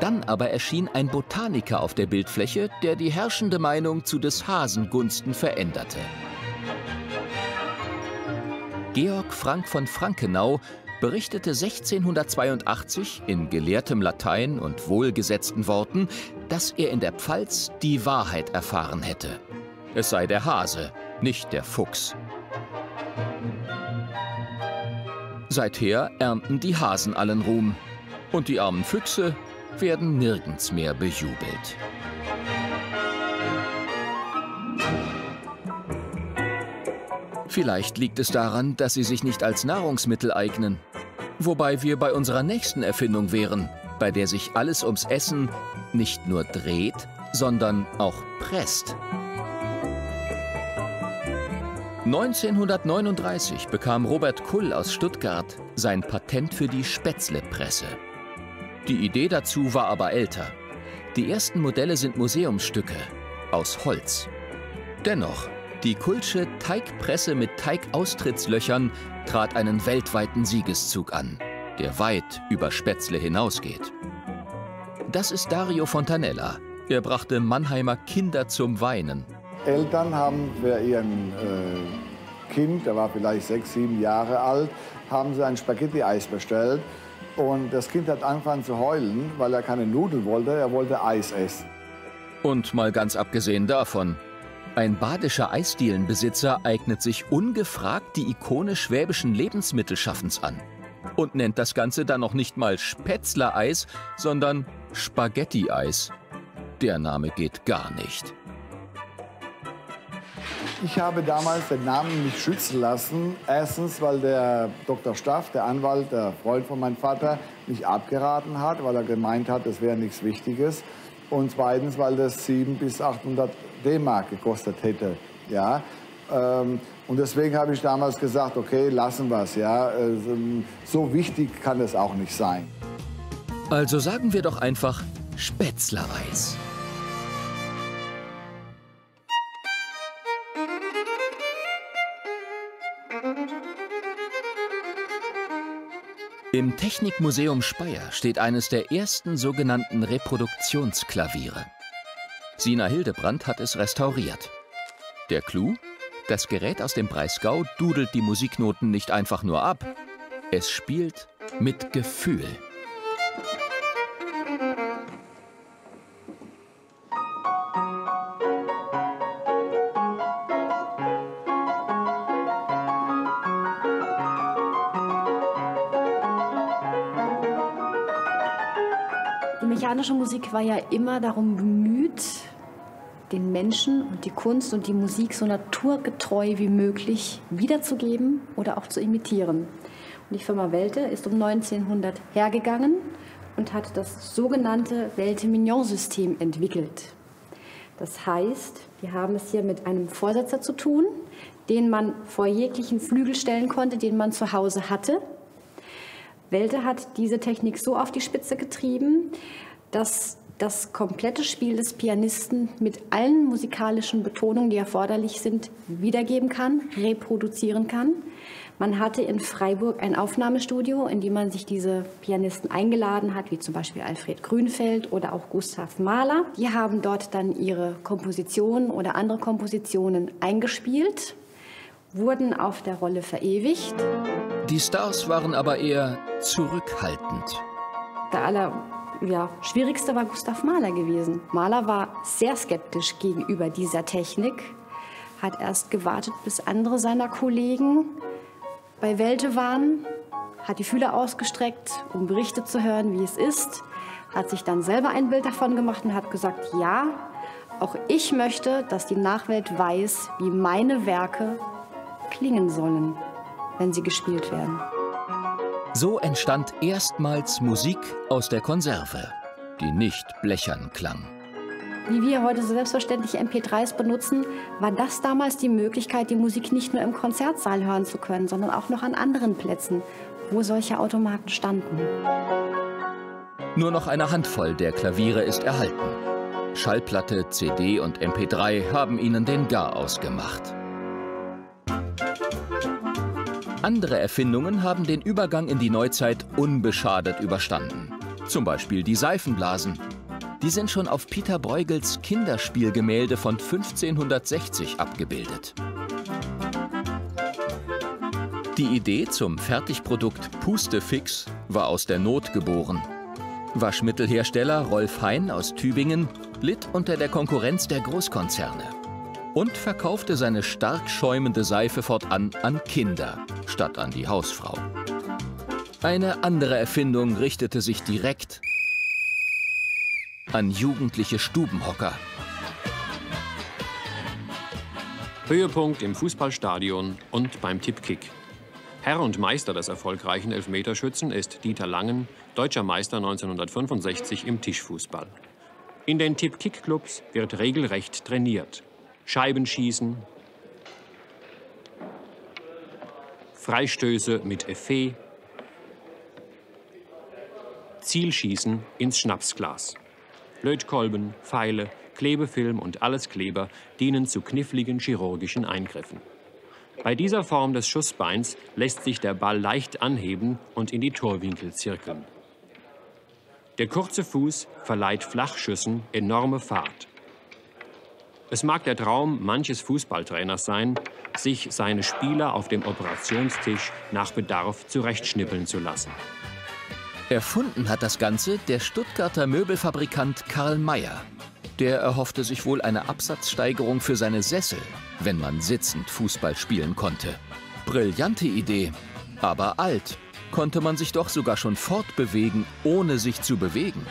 Dann aber erschien ein Botaniker auf der Bildfläche, der die herrschende Meinung zu des Hasen Gunsten veränderte. Georg Frank von Frankenau berichtete sechzehnhundertzweiundachtzig in gelehrtem Latein und wohlgesetzten Worten, dass er in der Pfalz die Wahrheit erfahren hätte. Es sei der Hase, nicht der Fuchs. Seither ernten die Hasen allen Ruhm und die armen Füchse werden nirgends mehr bejubelt. Vielleicht liegt es daran, dass sie sich nicht als Nahrungsmittel eignen. Wobei wir bei unserer nächsten Erfindung wären, bei der sich alles ums Essen nicht nur dreht, sondern auch presst. neunzehnhundertneununddreißig bekam Robert Kull aus Stuttgart sein Patent für die Spätzlepresse. Die Idee dazu war aber älter. Die ersten Modelle sind Museumsstücke aus Holz. Dennoch, die Kullsche Teigpresse mit Teigaustrittslöchern trat einen weltweiten Siegeszug an, der weit über Spätzle hinausgeht. Das ist Dario Fontanella. Er brachte Mannheimer Kinder zum Weinen. Eltern haben für ihren äh, Kind, der war vielleicht sechs, sieben Jahre alt, haben sie ein Spaghetti-Eis bestellt. Und das Kind hat angefangen zu heulen, weil er keine Nudeln wollte, er wollte Eis essen. Und mal ganz abgesehen davon, ein badischer Eisdielenbesitzer eignet sich ungefragt die Ikone schwäbischen Lebensmittelschaffens an und nennt das Ganze dann noch nicht mal Spätzlereis, sondern Spaghetti-Eis. Der Name geht gar nicht. Ich habe damals den Namen nicht schützen lassen. Erstens, weil der Doktor Steiff, der Anwalt, der Freund von meinem Vater, mich abgeraten hat, weil er gemeint hat, das wäre nichts Wichtiges. Und zweitens, weil das siebenhundert bis achthundert D-Mark gekostet hätte. Ja? Und deswegen habe ich damals gesagt, okay, lassen wir es. Ja? So wichtig kann es auch nicht sein. Also sagen wir doch einfach Spätzlereis. Im Technikmuseum Speyer steht eines der ersten sogenannten Reproduktionsklaviere. Sina Hildebrandt hat es restauriert. Der Clou? Das Gerät aus dem Breisgau dudelt die Musiknoten nicht einfach nur ab. Es spielt mit Gefühl. Die mechanische Musik war ja immer darum bemüht, den Menschen und die Kunst und die Musik so naturgetreu wie möglich wiederzugeben oder auch zu imitieren. Und die Firma Welte ist um neunzehnhundert hergegangen und hat das sogenannte Welte-Mignon-System entwickelt. Das heißt, wir haben es hier mit einem Vorsetzer zu tun, den man vor jeglichen Flügel stellen konnte, den man zu Hause hatte. Welte hat diese Technik so auf die Spitze getrieben, dass das komplette Spiel des Pianisten mit allen musikalischen Betonungen, die erforderlich sind, wiedergeben kann, reproduzieren kann. Man hatte in Freiburg ein Aufnahmestudio, in dem man sich diese Pianisten eingeladen hat, wie zum Beispiel Alfred Grünfeld oder auch Gustav Mahler. Die haben dort dann ihre Kompositionen oder andere Kompositionen eingespielt, wurden auf der Rolle verewigt. Die Stars waren aber eher zurückhaltend. Der aller Ja, schwierigste war Gustav Mahler gewesen. Mahler war sehr skeptisch gegenüber dieser Technik, hat erst gewartet, bis andere seiner Kollegen bei Welte waren, hat die Fühler ausgestreckt, um Berichte zu hören, wie es ist, hat sich dann selber ein Bild davon gemacht und hat gesagt, ja, auch ich möchte, dass die Nachwelt weiß, wie meine Werke klingen sollen, wenn sie gespielt werden. So entstand erstmals Musik aus der Konserve, die nicht blechern klang. Wie wir heute so selbstverständlich M P dreis benutzen, war das damals die Möglichkeit, die Musik nicht nur im Konzertsaal hören zu können, sondern auch noch an anderen Plätzen, wo solche Automaten standen. Nur noch eine Handvoll der Klaviere ist erhalten. Schallplatte, C D und M P drei haben ihnen den Garaus gemacht. Andere Erfindungen haben den Übergang in die Neuzeit unbeschadet überstanden. Zum Beispiel die Seifenblasen. Die sind schon auf Peter Bruegels Kinderspielgemälde von fünfzehnhundertsechzig abgebildet. Die Idee zum Fertigprodukt Pustefix war aus der Not geboren. Waschmittelhersteller Rolf Hain aus Tübingen litt unter der Konkurrenz der Großkonzerne. und verkaufte seine stark schäumende Seife fortan an Kinder statt an die Hausfrau. Eine andere Erfindung richtete sich direkt an jugendliche Stubenhocker. Höhepunkt im Fußballstadion und beim Tippkick. Herr und Meister des erfolgreichen Elfmeterschützen ist Dieter Langen, deutscher Meister neunzehnhundertfünfundsechzig im Tischfußball. In den Tipp-Kick-Clubs wird regelrecht trainiert. Scheibenschießen, Freistöße mit Effet, Zielschießen ins Schnapsglas. Lötkolben, Pfeile, Klebefilm und Alleskleber dienen zu kniffligen chirurgischen Eingriffen. Bei dieser Form des Schussbeins lässt sich der Ball leicht anheben und in die Torwinkel zirkeln. Der kurze Fuß verleiht Flachschüssen enorme Fahrt. Es mag der Traum manches Fußballtrainers sein, sich seine Spieler auf dem Operationstisch nach Bedarf zurechtschnippeln zu lassen. Erfunden hat das Ganze der Stuttgarter Möbelfabrikant Karl Meyer. Der erhoffte sich wohl eine Absatzsteigerung für seine Sessel, wenn man sitzend Fußball spielen konnte. Brillante Idee, aber alt. Konnte man sich doch sogar schon fortbewegen, ohne sich zu bewegen.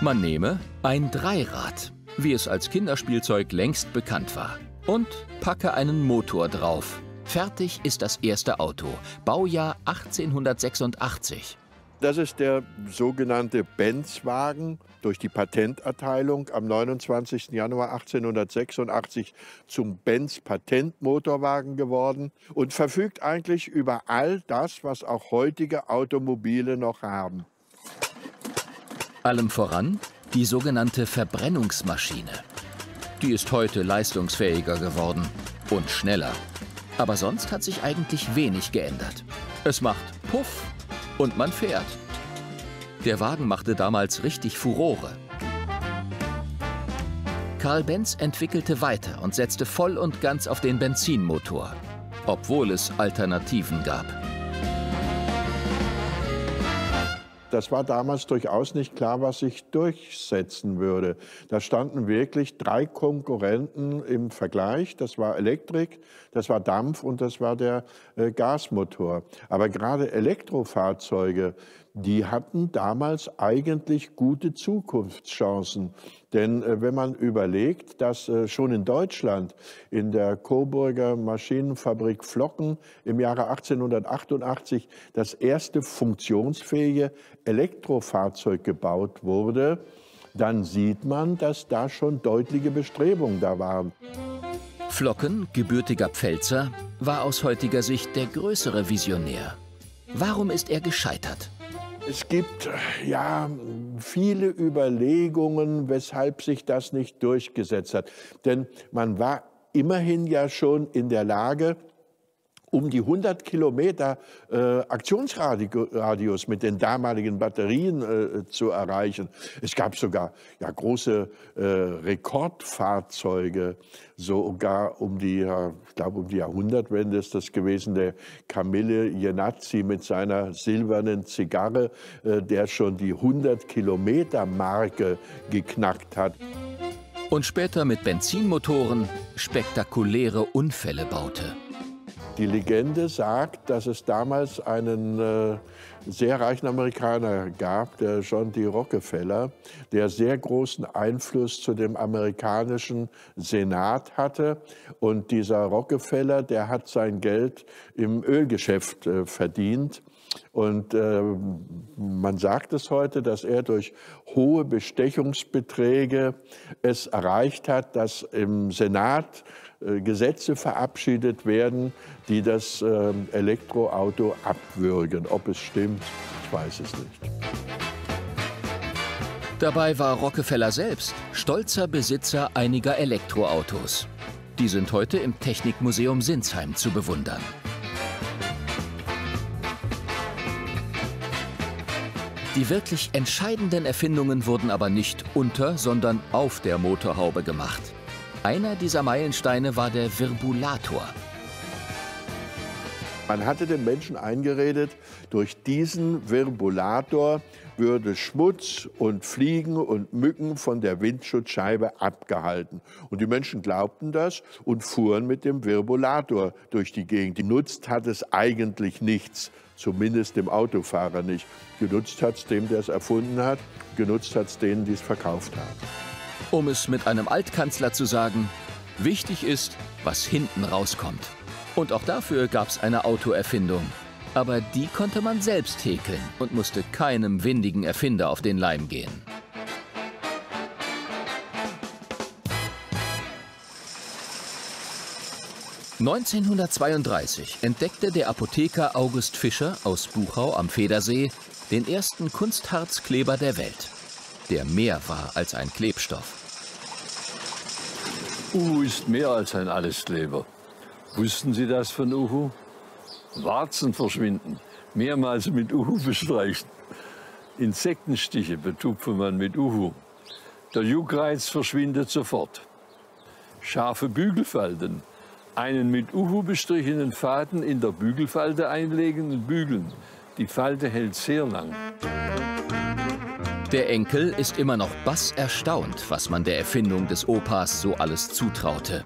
Man nehme ein Dreirad, wie es als Kinderspielzeug längst bekannt war, und packe einen Motor drauf. Fertig ist das erste Auto, Baujahr achtzehnhundertsechsundachtzig. Das ist der sogenannte Benz-Wagen, durch die Patenterteilung am neunundzwanzigsten Januar achtzehnhundertsechsundachtzig zum Benz-Patentmotorwagen geworden und verfügt eigentlich über all das, was auch heutige Automobile noch haben. Allem voran die sogenannte Verbrennungsmaschine. Die ist heute leistungsfähiger geworden und schneller. Aber sonst hat sich eigentlich wenig geändert. Es macht Puff und man fährt. Der Wagen machte damals richtig Furore. Karl Benz entwickelte weiter und setzte voll und ganz auf den Benzinmotor, obwohl es Alternativen gab. Das war damals durchaus nicht klar, was sich durchsetzen würde. Da standen wirklich drei Konkurrenten im Vergleich. Das war Elektrik, das war Dampf und das war der äh, Gasmotor. Aber gerade Elektrofahrzeuge, die hatten damals eigentlich gute Zukunftschancen. Denn äh, wenn man überlegt, dass äh, schon in Deutschland in der Coburger Maschinenfabrik Flocken im Jahre achtzehnhundertachtundachtzig das erste funktionsfähige Elektrofahrzeug gebaut wurde, dann sieht man, dass da schon deutliche Bestrebungen da waren. Flocken, gebürtiger Pfälzer, war aus heutiger Sicht der größere Visionär. Warum ist er gescheitert? Es gibt ja viele Überlegungen, weshalb sich das nicht durchgesetzt hat. Denn man war immerhin ja schon in der Lage, um die hundert Kilometer äh, Aktionsradius mit den damaligen Batterien äh, zu erreichen. Es gab sogar ja, große äh, Rekordfahrzeuge, sogar um die, ich glaube, um die Jahrhundertwende ist das gewesen, der Camille Jenazzi mit seiner silbernen Zigarre, äh, der schon die hundert Kilometer Marke geknackt hat. Und später mit Benzinmotoren spektakuläre Unfälle baute. Die Legende sagt, dass es damals einen äh, sehr reichen Amerikaner gab, der John D. Rockefeller, der sehr großen Einfluss zu dem amerikanischen Senat hatte. Und dieser Rockefeller, der hat sein Geld im Ölgeschäft äh, verdient. Und äh, man sagt es heute, dass er durch hohe Bestechungsbeträge es erreicht hat, dass im Senat äh, Gesetze verabschiedet werden, die das äh, Elektroauto abwürgen. Ob es stimmt, ich weiß es nicht. Dabei war Rockefeller selbst stolzer Besitzer einiger Elektroautos. Die sind heute im Technikmuseum Sinsheim zu bewundern. Die wirklich entscheidenden Erfindungen wurden aber nicht unter, sondern auf der Motorhaube gemacht. Einer dieser Meilensteine war der Virbulator. Man hatte den Menschen eingeredet, durch diesen Virbulator würde Schmutz und Fliegen und Mücken von der Windschutzscheibe abgehalten. Und die Menschen glaubten das und fuhren mit dem Virbulator durch die Gegend. Genutzt hat es eigentlich nichts, zumindest dem Autofahrer nicht. Genutzt hat es dem, der es erfunden hat, genutzt hat es denen, die es verkauft haben. Um es mit einem Altkanzler zu sagen, wichtig ist, was hinten rauskommt. Und auch dafür gab es eine Autoerfindung. Aber die konnte man selbst häkeln und musste keinem windigen Erfinder auf den Leim gehen. neunzehnhundertzweiunddreißig entdeckte der Apotheker August Fischer aus Buchau am Federsee den ersten Kunstharzkleber der Welt, der mehr war als ein Klebstoff. Uhu ist mehr als ein Alleskleber. Wussten Sie das von Uhu? Warzen verschwinden, mehrmals mit Uhu bestreichen. Insektenstiche betupfe man mit Uhu. Der Juckreiz verschwindet sofort. Scharfe Bügelfalten. Einen mit Uhu bestrichenen Faden in der Bügelfalte einlegen und bügeln. Die Falte hält sehr lang. Der Enkel ist immer noch bass erstaunt, was man der Erfindung des Opas so alles zutraute.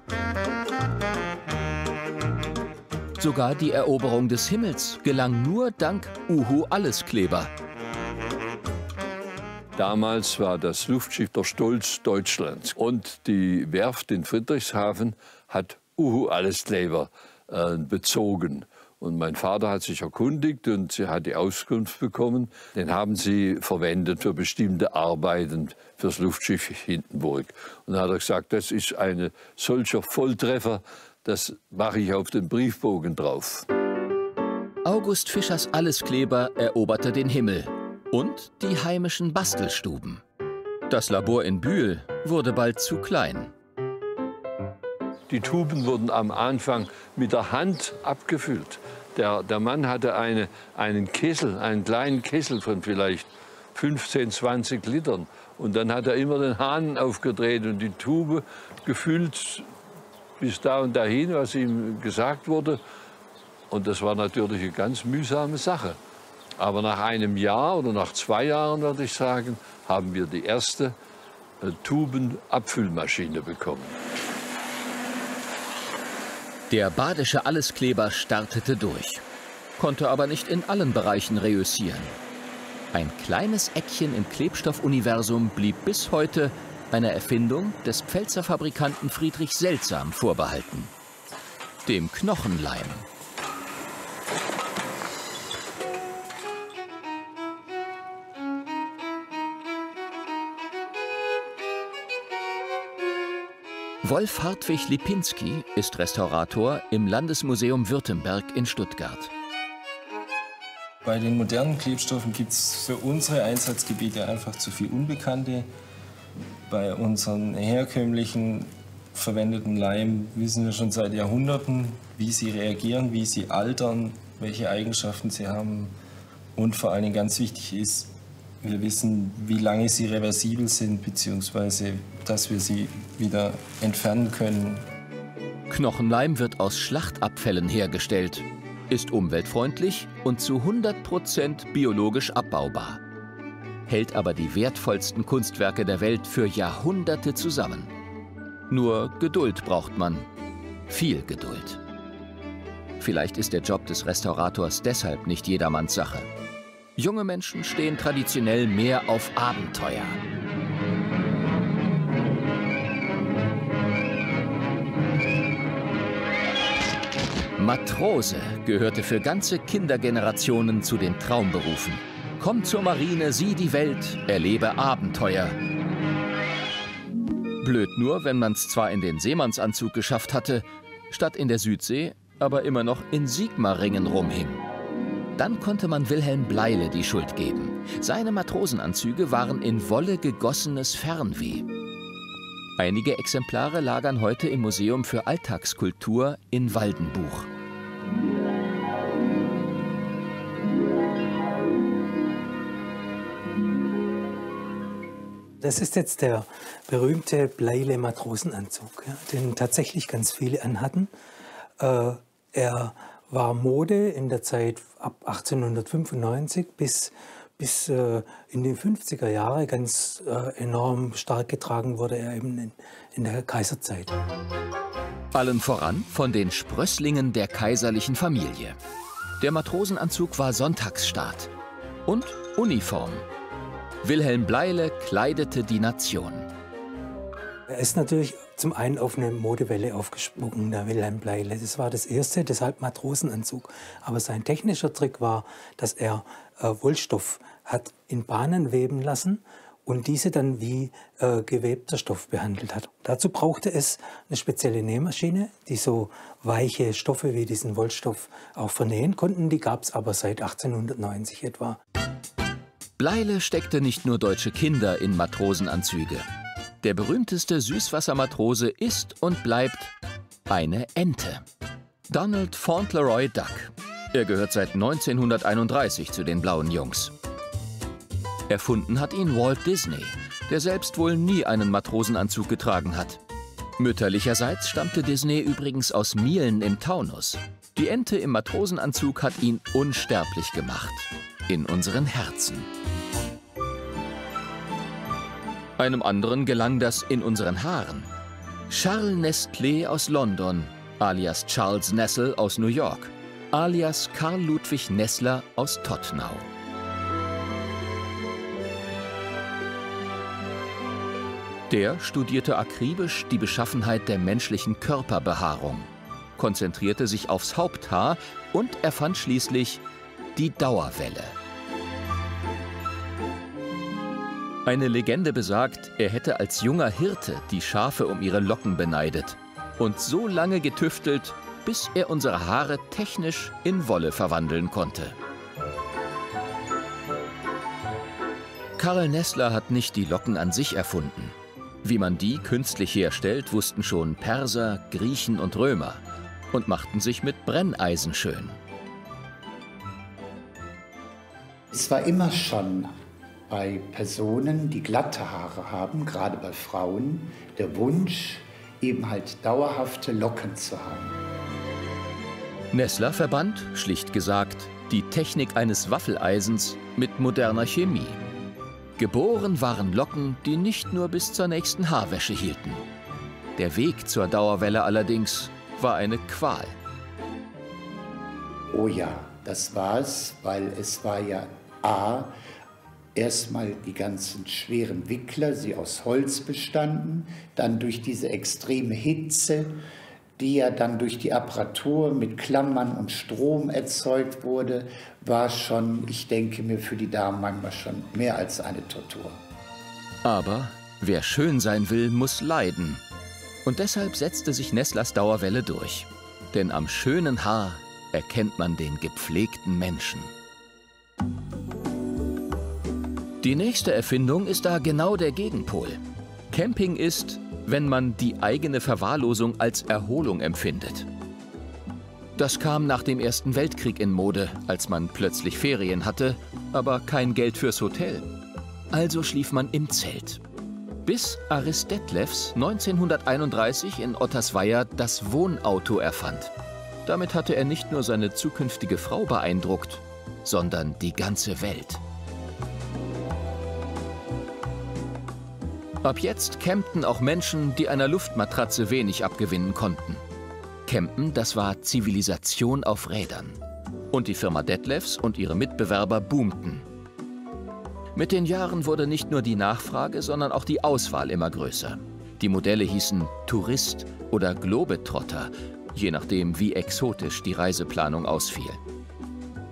Sogar die Eroberung des Himmels gelang nur dank Uhu-Alleskleber. Damals war das Luftschiff der Stolz Deutschlands. Und die Werft in Friedrichshafen hat Uhu-Alleskleber äh, bezogen. Und mein Vater hat sich erkundigt und sie hat die Auskunft bekommen. Den haben sie verwendet für bestimmte Arbeiten fürs Luftschiff Hindenburg. Und dann hat er gesagt, das ist ein solcher Volltreffer, das mache ich auf den Briefbogen drauf. August Fischers Alleskleber eroberte den Himmel und die heimischen Bastelstuben. Das Labor in Bühl wurde bald zu klein. Die Tuben wurden am Anfang mit der Hand abgefüllt. Der, der Mann hatte eine, einen Kessel, einen kleinen Kessel von vielleicht fünfzehn, zwanzig Litern. Und dann hat er immer den Hahn aufgedreht und die Tube gefüllt bis da und dahin, was ihm gesagt wurde. Und das war natürlich eine ganz mühsame Sache. Aber nach einem Jahr oder nach zwei Jahren, würde ich sagen, haben wir die erste Tubenabfüllmaschine bekommen. Der badische Alleskleber startete durch, konnte aber nicht in allen Bereichen reüssieren. Ein kleines Eckchen im Klebstoffuniversum blieb bis heute einer Erfindung des Pfälzer Fabrikanten Friedrich Seltsam vorbehalten, dem Knochenleim. Wolf Hartwig Lipinski ist Restaurator im Landesmuseum Württemberg in Stuttgart. Bei den modernen Klebstoffen gibt es für unsere Einsatzgebiete einfach zu viel Unbekannte. Bei unseren herkömmlichen verwendeten Leim wissen wir schon seit Jahrhunderten, wie sie reagieren, wie sie altern, welche Eigenschaften sie haben. Und vor allen Dingen ganz wichtig ist, wir wissen, wie lange sie reversibel sind, beziehungsweise dass wir sie wieder entfernen können. Knochenleim wird aus Schlachtabfällen hergestellt, ist umweltfreundlich und zu hundert Prozent biologisch abbaubar, hält aber die wertvollsten Kunstwerke der Welt für Jahrhunderte zusammen. Nur Geduld braucht man, viel Geduld. Vielleicht ist der Job des Restaurators deshalb nicht jedermanns Sache. Junge Menschen stehen traditionell mehr auf Abenteuer. Matrose gehörte für ganze Kindergenerationen zu den Traumberufen. Komm zur Marine, sieh die Welt, erlebe Abenteuer. Blöd nur, wenn man es zwar in den Seemannsanzug geschafft hatte, statt in der Südsee, aber immer noch in Sigmaringen rumhing. Dann konnte man Wilhelm Bleile die Schuld geben. Seine Matrosenanzüge waren in Wolle gegossenes Fernweh. Einige Exemplare lagern heute im Museum für Alltagskultur in Waldenbuch. Das ist jetzt der berühmte Bleile-Matrosenanzug, ja, den tatsächlich ganz viele anhatten. Äh, er war Mode in der Zeit ab achtzehnhundertfünfundneunzig bis, bis äh, in den fünfziger Jahre ganz äh, enorm stark getragen wurde, er eben in, in der Kaiserzeit. Allem voran von den Sprösslingen der kaiserlichen Familie. Der Matrosenanzug war Sonntagsstaat und Uniform. Wilhelm Bleile kleidete die Nation. Er ist natürlich zum einen auf eine Modewelle aufgesprungen, der Wilhelm Bleile. Das war das erste, deshalb Matrosenanzug. Aber sein technischer Trick war, dass er äh, Wollstoff hat in Bahnen weben lassen und diese dann wie äh, gewebter Stoff behandelt hat. Dazu brauchte es eine spezielle Nähmaschine, die so weiche Stoffe wie diesen Wollstoff auch vernähen konnten. Die gab es aber seit achtzehnhundertneunzig etwa. Bleile steckte nicht nur deutsche Kinder in Matrosenanzüge. Der berühmteste Süßwassermatrose ist und bleibt eine Ente. Donald Fauntleroy Duck. Er gehört seit neunzehnhunderteinunddreißig zu den blauen Jungs. Erfunden hat ihn Walt Disney, der selbst wohl nie einen Matrosenanzug getragen hat. Mütterlicherseits stammte Disney übrigens aus Mielen im Taunus. Die Ente im Matrosenanzug hat ihn unsterblich gemacht. In unseren Herzen. Einem anderen gelang das in unseren Haaren. Charles Nestlé aus London, alias Charles Nessel aus New York, alias Karl Ludwig Nessler aus Tottenau. Der studierte akribisch die Beschaffenheit der menschlichen Körperbehaarung, konzentrierte sich aufs Haupthaar und erfand schließlich die Dauerwelle. Eine Legende besagt, er hätte als junger Hirte die Schafe um ihre Locken beneidet und so lange getüftelt, bis er unsere Haare technisch in Wolle verwandeln konnte. Karl Nessler hat nicht die Locken an sich erfunden. Wie man die künstlich herstellt, wussten schon Perser, Griechen und Römer und machten sich mit Brenneisen schön. Es war immer schon bei Personen, die glatte Haare haben, gerade bei Frauen, der Wunsch, eben halt dauerhafte Locken zu haben. Nessler verband, schlicht gesagt, die Technik eines Waffeleisens mit moderner Chemie. Geboren waren Locken, die nicht nur bis zur nächsten Haarwäsche hielten. Der Weg zur Dauerwelle allerdings war eine Qual. Oh ja, das war's, weil es war ja A, erstmal die ganzen schweren Wickler, sie aus Holz bestanden, dann durch diese extreme Hitze, die ja dann durch die Apparatur mit Klammern und Strom erzeugt wurde, war schon, ich denke mir, für die Damen manchmal schon mehr als eine Tortur. Aber wer schön sein will, muss leiden. Und deshalb setzte sich Nesslers Dauerwelle durch. Denn am schönen Haar erkennt man den gepflegten Menschen. Die nächste Erfindung ist da genau der Gegenpol. Camping ist, wenn man die eigene Verwahrlosung als Erholung empfindet. Das kam nach dem Ersten Weltkrieg in Mode, als man plötzlich Ferien hatte, aber kein Geld fürs Hotel. Also schlief man im Zelt. Bis Arist Detlefs neunzehnhunderteinunddreißig in Ottersweier das Wohnauto erfand. Damit hatte er nicht nur seine zukünftige Frau beeindruckt, sondern die ganze Welt. Ab jetzt campten auch Menschen, die einer Luftmatratze wenig abgewinnen konnten. Campen, das war Zivilisation auf Rädern. Und die Firma Detlefs und ihre Mitbewerber boomten. Mit den Jahren wurde nicht nur die Nachfrage, sondern auch die Auswahl immer größer. Die Modelle hießen Tourist oder Globetrotter, je nachdem, wie exotisch die Reiseplanung ausfiel.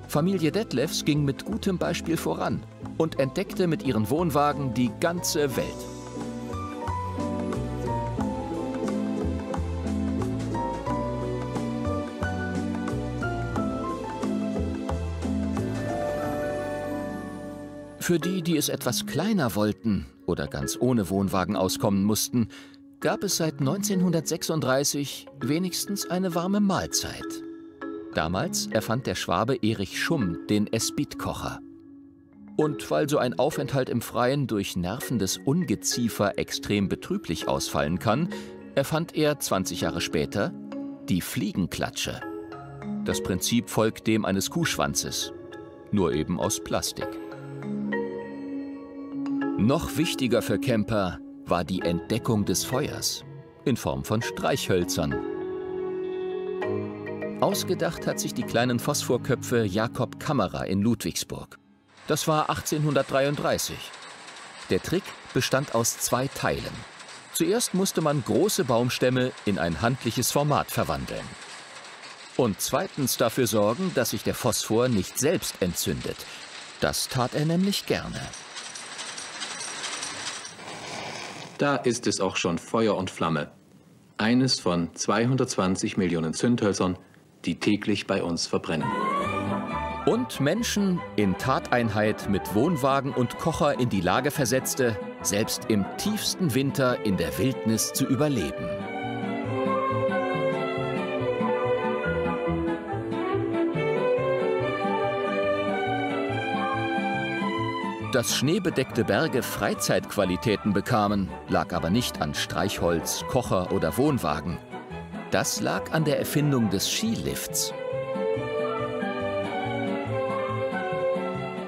Familie Detlefs ging mit gutem Beispiel voran und entdeckte mit ihren Wohnwagen die ganze Welt. Für die, die es etwas kleiner wollten oder ganz ohne Wohnwagen auskommen mussten, gab es seit neunzehnhundertsechsunddreißig wenigstens eine warme Mahlzeit. Damals erfand der Schwabe Erich Schumm den Esbitkocher. Und weil so ein Aufenthalt im Freien durch nervendes Ungeziefer extrem betrüblich ausfallen kann, erfand er zwanzig Jahre später die Fliegenklatsche. Das Prinzip folgt dem eines Kuhschwanzes, nur eben aus Plastik. Noch wichtiger für Kemper war die Entdeckung des Feuers in Form von Streichhölzern. Ausgedacht hat sich die kleinen Phosphorköpfe Jakob Kammerer in Ludwigsburg. Das war achtzehnhundertdreiunddreißig. Der Trick bestand aus zwei Teilen. Zuerst musste man große Baumstämme in ein handliches Format verwandeln. Und zweitens dafür sorgen, dass sich der Phosphor nicht selbst entzündet. Das tat er nämlich gerne. Da ist es auch schon Feuer und Flamme. Eines von zweihundertzwanzig Millionen Zündhölzern, die täglich bei uns verbrennen. Und Menschen in Tateinheit mit Wohnwagen und Kocher in die Lage versetzte, selbst im tiefsten Winter in der Wildnis zu überleben. Dass schneebedeckte Berge Freizeitqualitäten bekamen, lag aber nicht an Streichholz, Kocher oder Wohnwagen. Das lag an der Erfindung des Skilifts.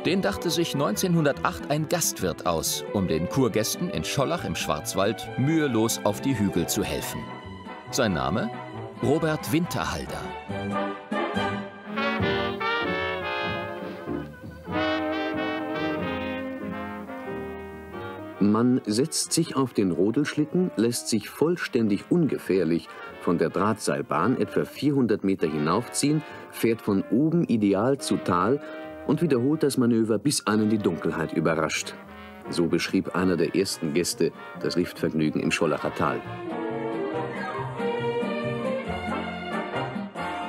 Den dachte sich neunzehnhundertacht ein Gastwirt aus, um den Kurgästen in Schollach im Schwarzwald mühelos auf die Hügel zu helfen. Sein Name? Robert Winterhalder. Man setzt sich auf den Rodelschlitten, lässt sich vollständig ungefährlich von der Drahtseilbahn etwa vierhundert Meter hinaufziehen, fährt von oben ideal zu Tal und wiederholt das Manöver, bis einen die Dunkelheit überrascht. So beschrieb einer der ersten Gäste das Liftvergnügen im Schollacher Tal.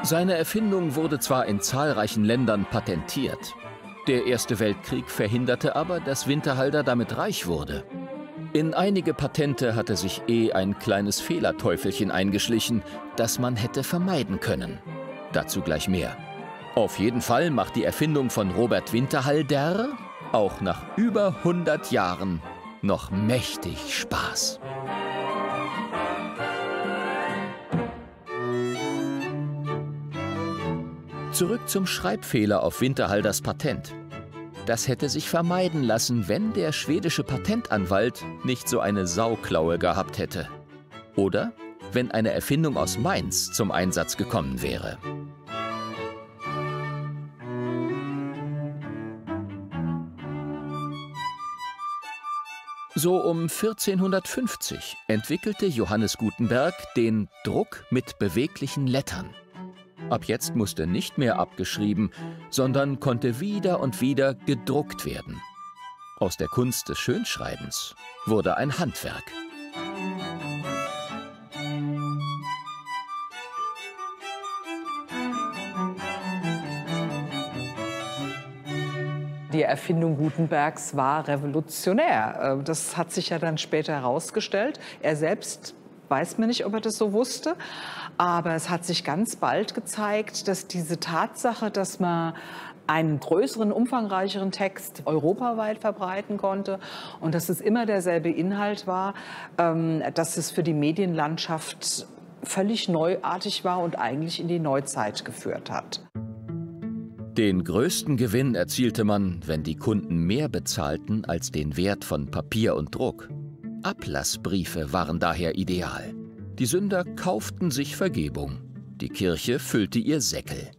Seine Erfindung wurde zwar in zahlreichen Ländern patentiert. Der Erste Weltkrieg verhinderte aber, dass Winterhalder damit reich wurde. In einige Patente hatte sich eh ein kleines Fehlerteufelchen eingeschlichen, das man hätte vermeiden können. Dazu gleich mehr. Auf jeden Fall macht die Erfindung von Robert Winterhalder auch nach über hundert Jahren noch mächtig Spaß. Zurück zum Schreibfehler auf Winterhalders Patent. Das hätte sich vermeiden lassen, wenn der schwedische Patentanwalt nicht so eine Sauklaue gehabt hätte. Oder wenn eine Erfindung aus Mainz zum Einsatz gekommen wäre. So um vierzehnhundertfünfzig entwickelte Johannes Gutenberg den Druck mit beweglichen Lettern. Ab jetzt musste nicht mehr abgeschrieben, sondern konnte wieder und wieder gedruckt werden. Aus der Kunst des Schönschreibens wurde ein Handwerk. Die Erfindung Gutenbergs war revolutionär. Das hat sich ja dann später herausgestellt. Er selbst weiß man nicht, ob er das so wusste, aber es hat sich ganz bald gezeigt, dass diese Tatsache, dass man einen größeren, umfangreicheren Text europaweit verbreiten konnte und dass es immer derselbe Inhalt war, dass es für die Medienlandschaft völlig neuartig war und eigentlich in die Neuzeit geführt hat. Den größten Gewinn erzielte man, wenn die Kunden mehr bezahlten als den Wert von Papier und Druck. Ablassbriefe waren daher ideal. Die Sünder kauften sich Vergebung. Die Kirche füllte ihr Säckel.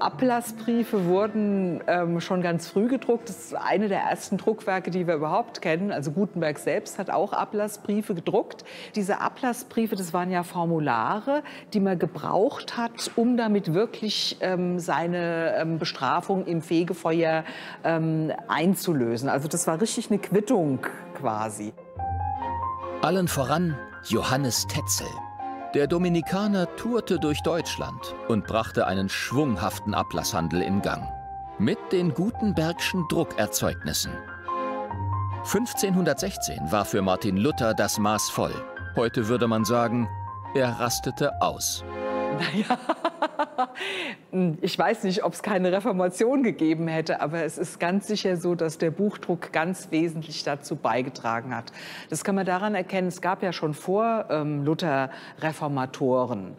Ablassbriefe wurden ähm, schon ganz früh gedruckt. Das ist eine der ersten Druckwerke, die wir überhaupt kennen. Also Gutenberg selbst hat auch Ablassbriefe gedruckt. Diese Ablassbriefe, das waren ja Formulare, die man gebraucht hat, um damit wirklich ähm, seine ähm, Bestrafung im Fegefeuer ähm, einzulösen. Also das war richtig eine Quittung quasi. Allen voran Johannes Tetzel. Der Dominikaner tourte durch Deutschland und brachte einen schwunghaften Ablasshandel in Gang. Mit den Gutenbergschen Druckerzeugnissen. fünfzehnhundertsechzehn war für Martin Luther das Maß voll. Heute würde man sagen, er rastete aus. Naja, ich weiß nicht, ob es keine Reformation gegeben hätte, aber es ist ganz sicher so, dass der Buchdruck ganz wesentlich dazu beigetragen hat. Das kann man daran erkennen, es gab ja schon vor ähm, Luther Reformatoren.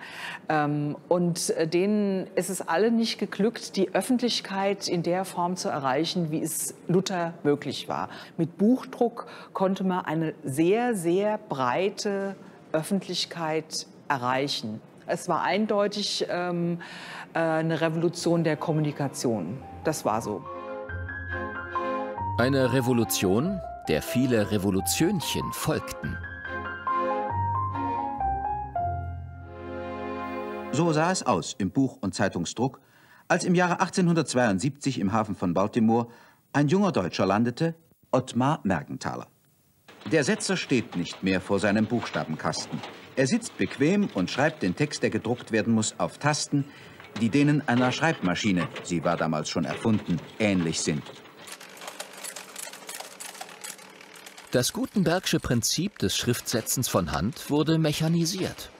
Ähm, und denen ist es alle nicht geglückt, die Öffentlichkeit in der Form zu erreichen, wie es Luther möglich war. Mit Buchdruck konnte man eine sehr, sehr breite Öffentlichkeit erreichen. Es war eindeutig ähm, äh, eine Revolution der Kommunikation. Das war so. Eine Revolution, der viele Revolutionchen folgten. So sah es aus im Buch- und Zeitungsdruck, als im Jahre achtzehnhundertzweiundsiebzig im Hafen von Baltimore ein junger Deutscher landete, Ottmar Mergenthaler. Der Setzer steht nicht mehr vor seinem Buchstabenkasten. Er sitzt bequem und schreibt den Text, der gedruckt werden muss, auf Tasten, die denen einer Schreibmaschine, sie war damals schon erfunden, ähnlich sind. Das Gutenbergsche Prinzip des Schriftsetzens von Hand wurde mechanisiert.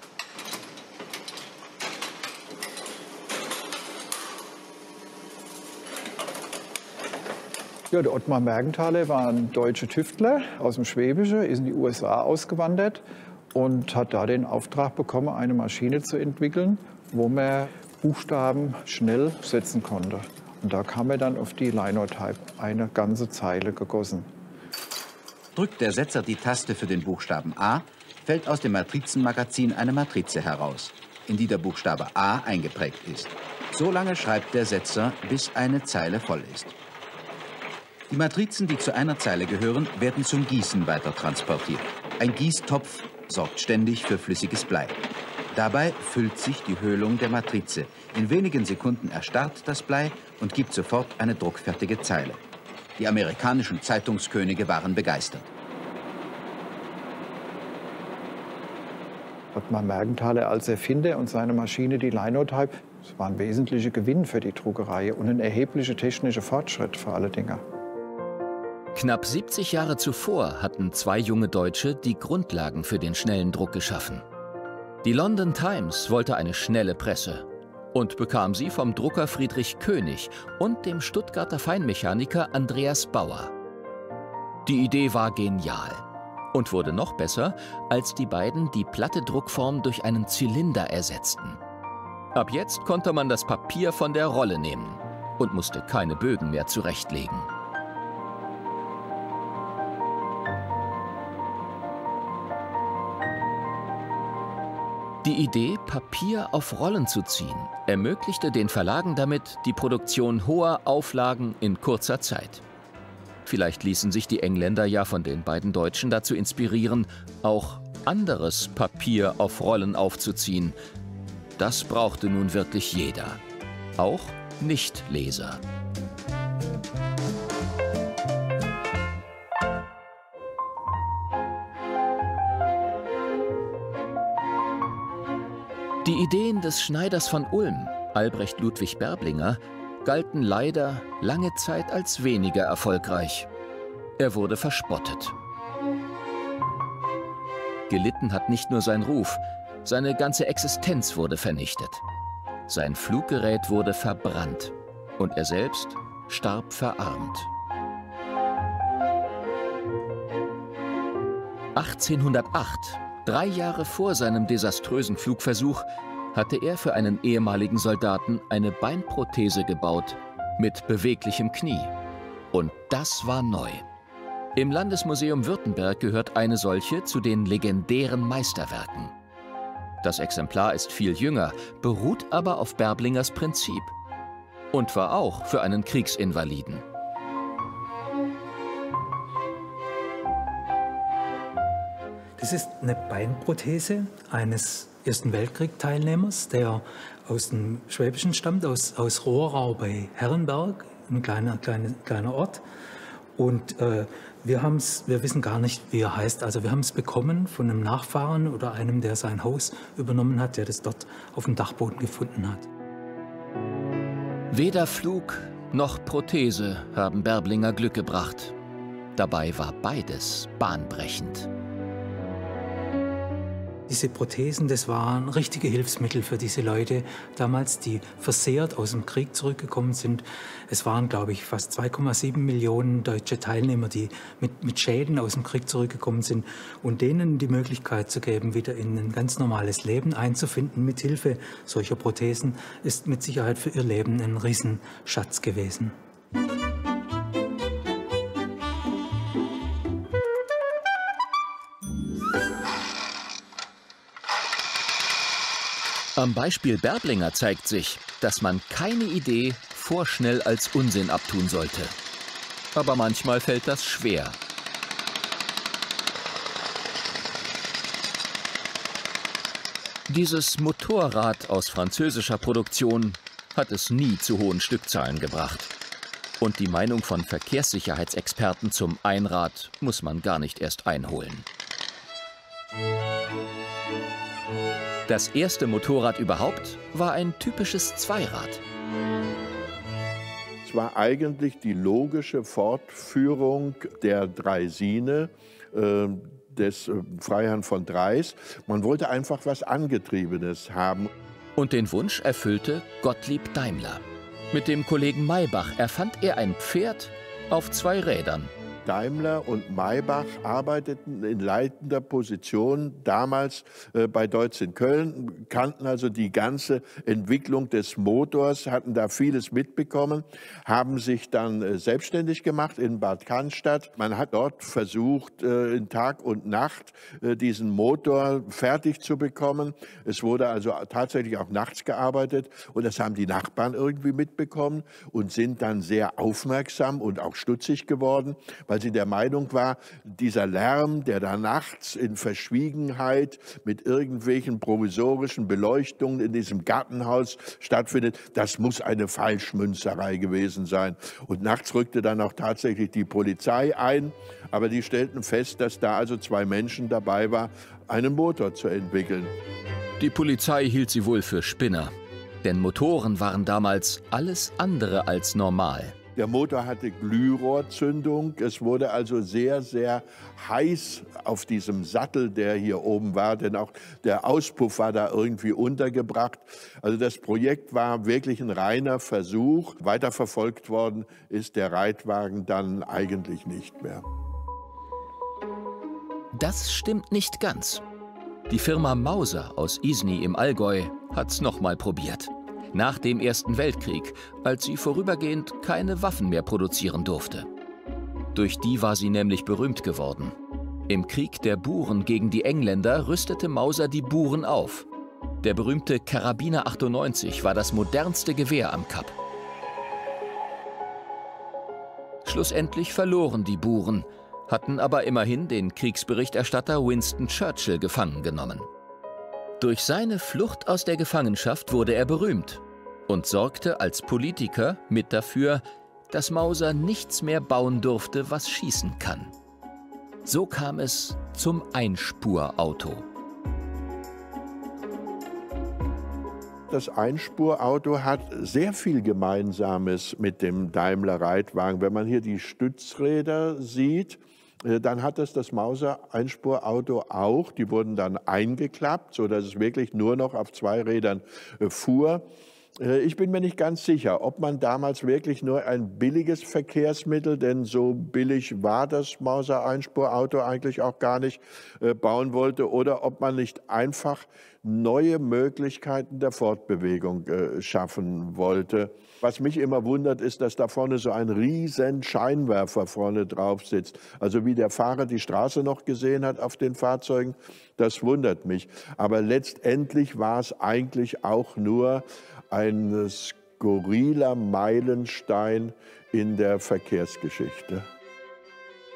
Ja, der Ottmar Mergenthaler war ein deutscher Tüftler aus dem Schwäbischen, ist in die U S A ausgewandert und hat da den Auftrag bekommen, eine Maschine zu entwickeln, wo man Buchstaben schnell setzen konnte. Und da kam er dann auf die Linotype, eine ganze Zeile gegossen. Drückt der Setzer die Taste für den Buchstaben A, fällt aus dem Matrizenmagazin eine Matrize heraus, in die der Buchstabe A eingeprägt ist. So lange schreibt der Setzer, bis eine Zeile voll ist. Die Matrizen, die zu einer Zeile gehören, werden zum Gießen weiter transportiert. Ein Gießtopf sorgt ständig für flüssiges Blei. Dabei füllt sich die Höhlung der Matrize. In wenigen Sekunden erstarrt das Blei und gibt sofort eine druckfertige Zeile. Die amerikanischen Zeitungskönige waren begeistert. Ottmar Mergenthaler als Erfinder und seine Maschine, die Linotype, das war ein wesentlicher Gewinn für die Druckerei und ein erheblicher technischer Fortschritt für alle Dinger. Knapp siebzig Jahre zuvor hatten zwei junge Deutsche die Grundlagen für den schnellen Druck geschaffen. Die London Times wollte eine schnelle Presse und bekam sie vom Drucker Friedrich König und dem Stuttgarter Feinmechaniker Andreas Bauer. Die Idee war genial und wurde noch besser, als die beiden die platte Druckform durch einen Zylinder ersetzten. Ab jetzt konnte man das Papier von der Rolle nehmen und musste keine Bögen mehr zurechtlegen. Die Idee, Papier auf Rollen zu ziehen, ermöglichte den Verlagen damit die Produktion hoher Auflagen in kurzer Zeit. Vielleicht ließen sich die Engländer ja von den beiden Deutschen dazu inspirieren, auch anderes Papier auf Rollen aufzuziehen. Das brauchte nun wirklich jeder, auch Nichtleser. Die Ideen des Schneiders von Ulm, Albrecht Ludwig Berblinger, galten leider lange Zeit als weniger erfolgreich. Er wurde verspottet. Gelitten hat nicht nur sein Ruf, seine ganze Existenz wurde vernichtet. Sein Fluggerät wurde verbrannt und er selbst starb verarmt. achtzehnhundertacht, drei Jahre vor seinem desaströsen Flugversuch, hatte er für einen ehemaligen Soldaten eine Beinprothese gebaut mit beweglichem Knie. Und das war neu. Im Landesmuseum Württemberg gehört eine solche zu den legendären Meisterwerken. Das Exemplar ist viel jünger, beruht aber auf Berblingers Prinzip und war auch für einen Kriegsinvaliden. Es ist eine Beinprothese eines Ersten Weltkrieg-Teilnehmers, der aus dem Schwäbischen stammt, aus, aus Rohrau bei Herrenberg, ein kleiner, kleiner, kleiner Ort. Und äh, wir, wir wissen gar nicht, wie er heißt. Also wir haben es bekommen von einem Nachfahren oder einem, der sein Haus übernommen hat, der das dort auf dem Dachboden gefunden hat. Weder Flug noch Prothese haben Berblinger Glück gebracht. Dabei war beides bahnbrechend. Diese Prothesen, das waren richtige Hilfsmittel für diese Leute damals, die versehrt aus dem Krieg zurückgekommen sind. Es waren, glaube ich, fast zwei Komma sieben Millionen deutsche Teilnehmer, die mit, mit Schäden aus dem Krieg zurückgekommen sind. Und denen die Möglichkeit zu geben, wieder in ein ganz normales Leben einzufinden, mit Hilfe solcher Prothesen, ist mit Sicherheit für ihr Leben ein Riesenschatz gewesen. Am Beispiel Berblinger zeigt sich, dass man keine Idee vorschnell als Unsinn abtun sollte. Aber manchmal fällt das schwer. Dieses Motorrad aus französischer Produktion hat es nie zu hohen Stückzahlen gebracht. Und die Meinung von Verkehrssicherheitsexperten zum Einrad muss man gar nicht erst einholen. Das erste Motorrad überhaupt war ein typisches Zweirad. Es war eigentlich die logische Fortführung der Draisine, äh, des Freiherrn von Dreis. Man wollte einfach was Angetriebenes haben. Und den Wunsch erfüllte Gottlieb Daimler. Mit dem Kollegen Maybach erfand er ein Pferd auf zwei Rädern. Daimler und Maybach arbeiteten in leitender Position damals äh, bei Deutz in Köln, kannten also die ganze Entwicklung des Motors, hatten da vieles mitbekommen, haben sich dann äh, selbstständig gemacht in Bad Cannstatt. Man hat dort versucht, äh, in Tag und Nacht äh, diesen Motor fertig zu bekommen. Es wurde also tatsächlich auch nachts gearbeitet und das haben die Nachbarn irgendwie mitbekommen und sind dann sehr aufmerksam und auch stutzig geworden, weil sie der Meinung war, dieser Lärm, der da nachts in Verschwiegenheit mit irgendwelchen provisorischen Beleuchtungen in diesem Gartenhaus stattfindet, das muss eine Falschmünzerei gewesen sein. Und nachts rückte dann auch tatsächlich die Polizei ein, aber die stellten fest, dass da also zwei Menschen dabei waren, einen Motor zu entwickeln. Die Polizei hielt sie wohl für Spinner, denn Motoren waren damals alles andere als normal. Der Motor hatte Glührohrzündung. Es wurde also sehr, sehr heiß auf diesem Sattel, der hier oben war. Denn auch der Auspuff war da irgendwie untergebracht. Also das Projekt war wirklich ein reiner Versuch. Weiterverfolgt worden ist der Reitwagen dann eigentlich nicht mehr. Das stimmt nicht ganz. Die Firma Mauser aus Isny im Allgäu hat's noch mal probiert. Nach dem Ersten Weltkrieg, als sie vorübergehend keine Waffen mehr produzieren durfte. Durch die war sie nämlich berühmt geworden. Im Krieg der Buren gegen die Engländer rüstete Mauser die Buren auf. Der berühmte Karabiner achtundneunzig war das modernste Gewehr am Kap. Schlussendlich verloren die Buren, hatten aber immerhin den Kriegsberichterstatter Winston Churchill gefangen genommen. Durch seine Flucht aus der Gefangenschaft wurde er berühmt und sorgte als Politiker mit dafür, dass Mauser nichts mehr bauen durfte, was schießen kann. So kam es zum Einspurauto. Das Einspurauto hat sehr viel Gemeinsames mit dem Daimler-Reitwagen. Wenn man hier die Stützräder sieht, dann hat es das Mauser-Einspurauto auch. Die wurden dann eingeklappt, sodass es wirklich nur noch auf zwei Rädern fuhr. Ich bin mir nicht ganz sicher, ob man damals wirklich nur ein billiges Verkehrsmittel, denn so billig war das Mauser-Einspurauto eigentlich auch gar nicht, bauen wollte, oder ob man nicht einfach neue Möglichkeiten der Fortbewegung äh, schaffen wollte. Was mich immer wundert, ist, dass da vorne so ein riesen Scheinwerfer vorne drauf sitzt. Also wie der Fahrer die Straße noch gesehen hat auf den Fahrzeugen, das wundert mich. Aber letztendlich war es eigentlich auch nur ein skurriler Meilenstein in der Verkehrsgeschichte.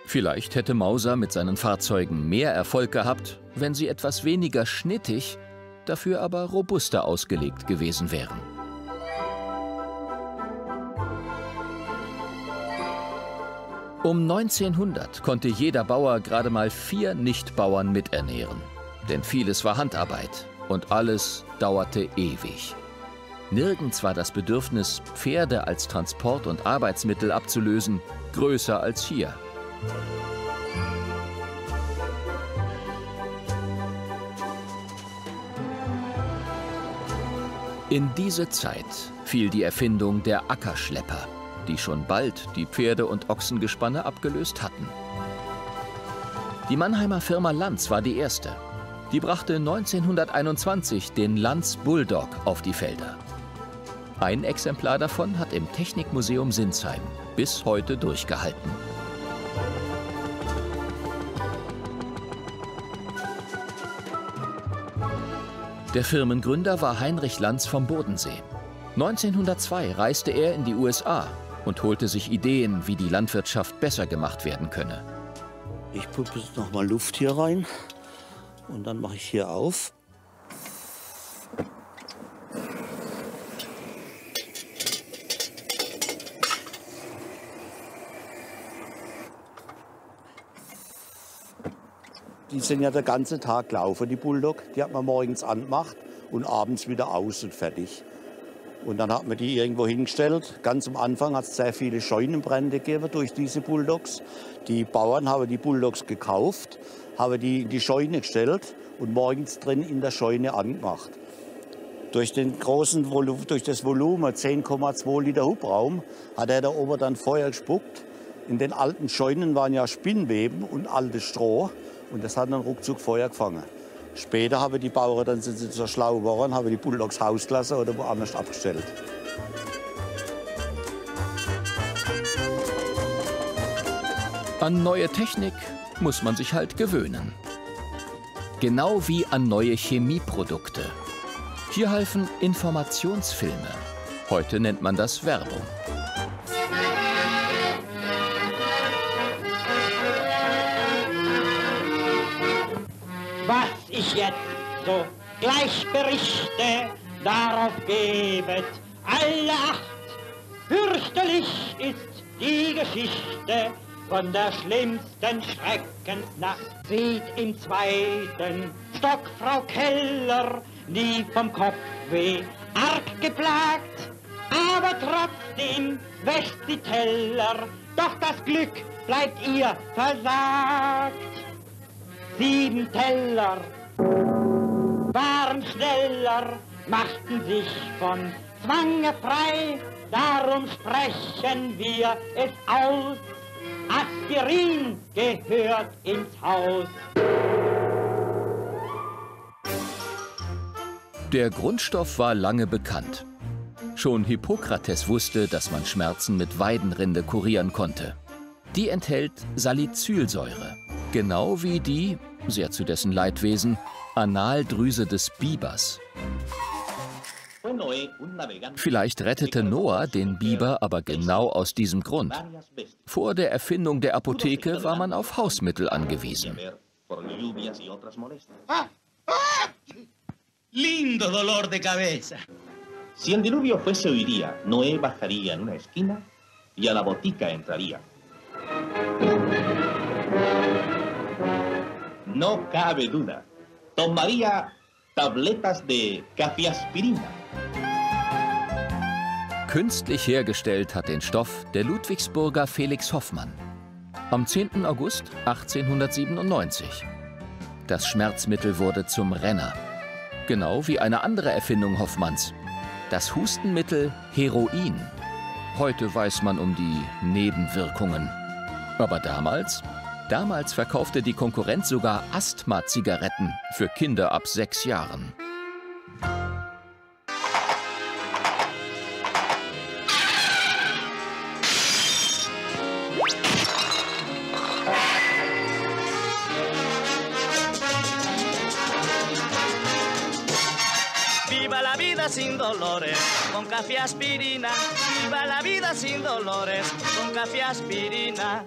Vielleicht hätte Mauser mit seinen Fahrzeugen mehr Erfolg gehabt, wenn sie etwas weniger schnittig, dafür aber robuster ausgelegt gewesen wären. Um neunzehnhundert konnte jeder Bauer gerade mal vier Nichtbauern miternähren. Denn vieles war Handarbeit und alles dauerte ewig. Nirgends war das Bedürfnis, Pferde als Transport- und Arbeitsmittel abzulösen, größer als hier. In diese Zeit fiel die Erfindung der Ackerschlepper, die schon bald die Pferde- und Ochsengespanne abgelöst hatten. Die Mannheimer Firma Lanz war die erste. Die brachte neunzehnhunderteinundzwanzig den Lanz Bulldog auf die Felder. Ein Exemplar davon hat im Technikmuseum Sinsheim bis heute durchgehalten. Der Firmengründer war Heinrich Lanz vom Bodensee. neunzehnhundertzwei reiste er in die U S A und holte sich Ideen, wie die Landwirtschaft besser gemacht werden könne. Ich pumpe jetzt noch mal Luft hier rein und dann mache ich hier auf. Die sind ja den ganzen Tag laufen, die Bulldog. Die hat man morgens angemacht und abends wieder aus und fertig. Und dann hat man die irgendwo hingestellt. Ganz am Anfang hat es sehr viele Scheunenbrände gegeben durch diese Bulldogs. Die Bauern haben die Bulldogs gekauft, haben die in die Scheune gestellt und morgens drin in der Scheune angemacht. Durch, den großen Volu durch das Volumen, zehn Komma zwei Liter Hubraum, hat er da oben dann Feuer gespuckt. In den alten Scheunen waren ja Spinnweben und altes Stroh. Und das hat dann ruckzuck Feuer gefangen. Später haben die Bauern, dann sind sie so schlau geworden, haben die Bulldogs rausgelassen oder woanders abgestellt. An neue Technik muss man sich halt gewöhnen. Genau wie an neue Chemieprodukte. Hier halfen Informationsfilme. Heute nennt man das Werbung. Was ich jetzt so gleich berichte, darauf gebet alle Acht. Fürchterlich ist die Geschichte von der schlimmsten Schreckensnacht. Sieht im zweiten Stock Frau Keller, nie vom Kopfweh arg geplagt. Aber trotzdem wäscht die Teller, doch das Glück bleibt ihr versagt. Sieben Teller waren schneller, machten sich von Zwange frei. Darum sprechen wir es aus. Aspirin gehört ins Haus. Der Grundstoff war lange bekannt. Schon Hippokrates wusste, dass man Schmerzen mit Weidenrinde kurieren konnte. Die enthält Salicylsäure. Genau wie die, sehr zu dessen Leidwesen, Analdrüse des Bibers. Vielleicht rettete Noah den Biber aber genau aus diesem Grund. Vor der Erfindung der Apotheke war man auf Hausmittel angewiesen. Lindo dolor de cabeza. Si el diluvio fuese hoy día, Noé bajaría en una esquina y a la botica entraría. No cabe duda, tomaría tabletas de Cafeaspirina. Künstlich hergestellt hat den Stoff der Ludwigsburger Felix Hoffmann. Am zehnten August achtzehnhundertsiebenundneunzig. Das Schmerzmittel wurde zum Renner. Genau wie eine andere Erfindung Hoffmanns. Das Hustenmittel Heroin. Heute weiß man um die Nebenwirkungen. Aber damals... Damals verkaufte die Konkurrenz sogar Asthma-Zigaretten für Kinder ab sechs Jahren. Viva la vida sin dolores, con Café Aspirina. Viva la vida sin dolores, con Café Aspirina.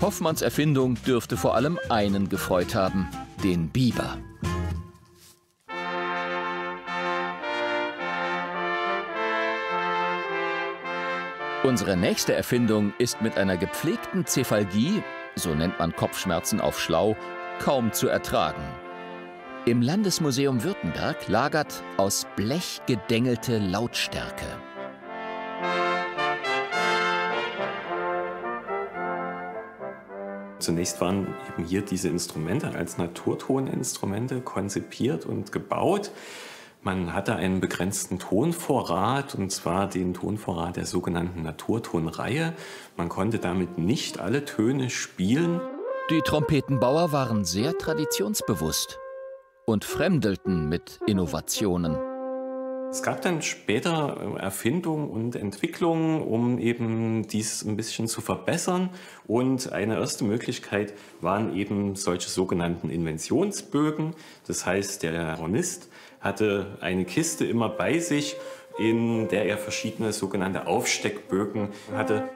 Hoffmanns Erfindung dürfte vor allem einen gefreut haben, den Biber. Unsere nächste Erfindung ist mit einer gepflegten Cephalgie, so nennt man Kopfschmerzen auf Schlau, kaum zu ertragen. Im Landesmuseum Württemberg lagert aus Blech gedengelte Lautstärke. Zunächst waren eben hier diese Instrumente als Naturtoninstrumente konzipiert und gebaut. Man hatte einen begrenzten Tonvorrat, und zwar den Tonvorrat der sogenannten Naturtonreihe. Man konnte damit nicht alle Töne spielen. Die Trompetenbauer waren sehr traditionsbewusst und fremdelten mit Innovationen. Es gab dann später Erfindungen und Entwicklungen, um eben dies ein bisschen zu verbessern. Und eine erste Möglichkeit waren eben solche sogenannten Inventionsbögen. Das heißt, der Hornist hatte eine Kiste immer bei sich, in der er verschiedene sogenannte Aufsteckbögen hatte.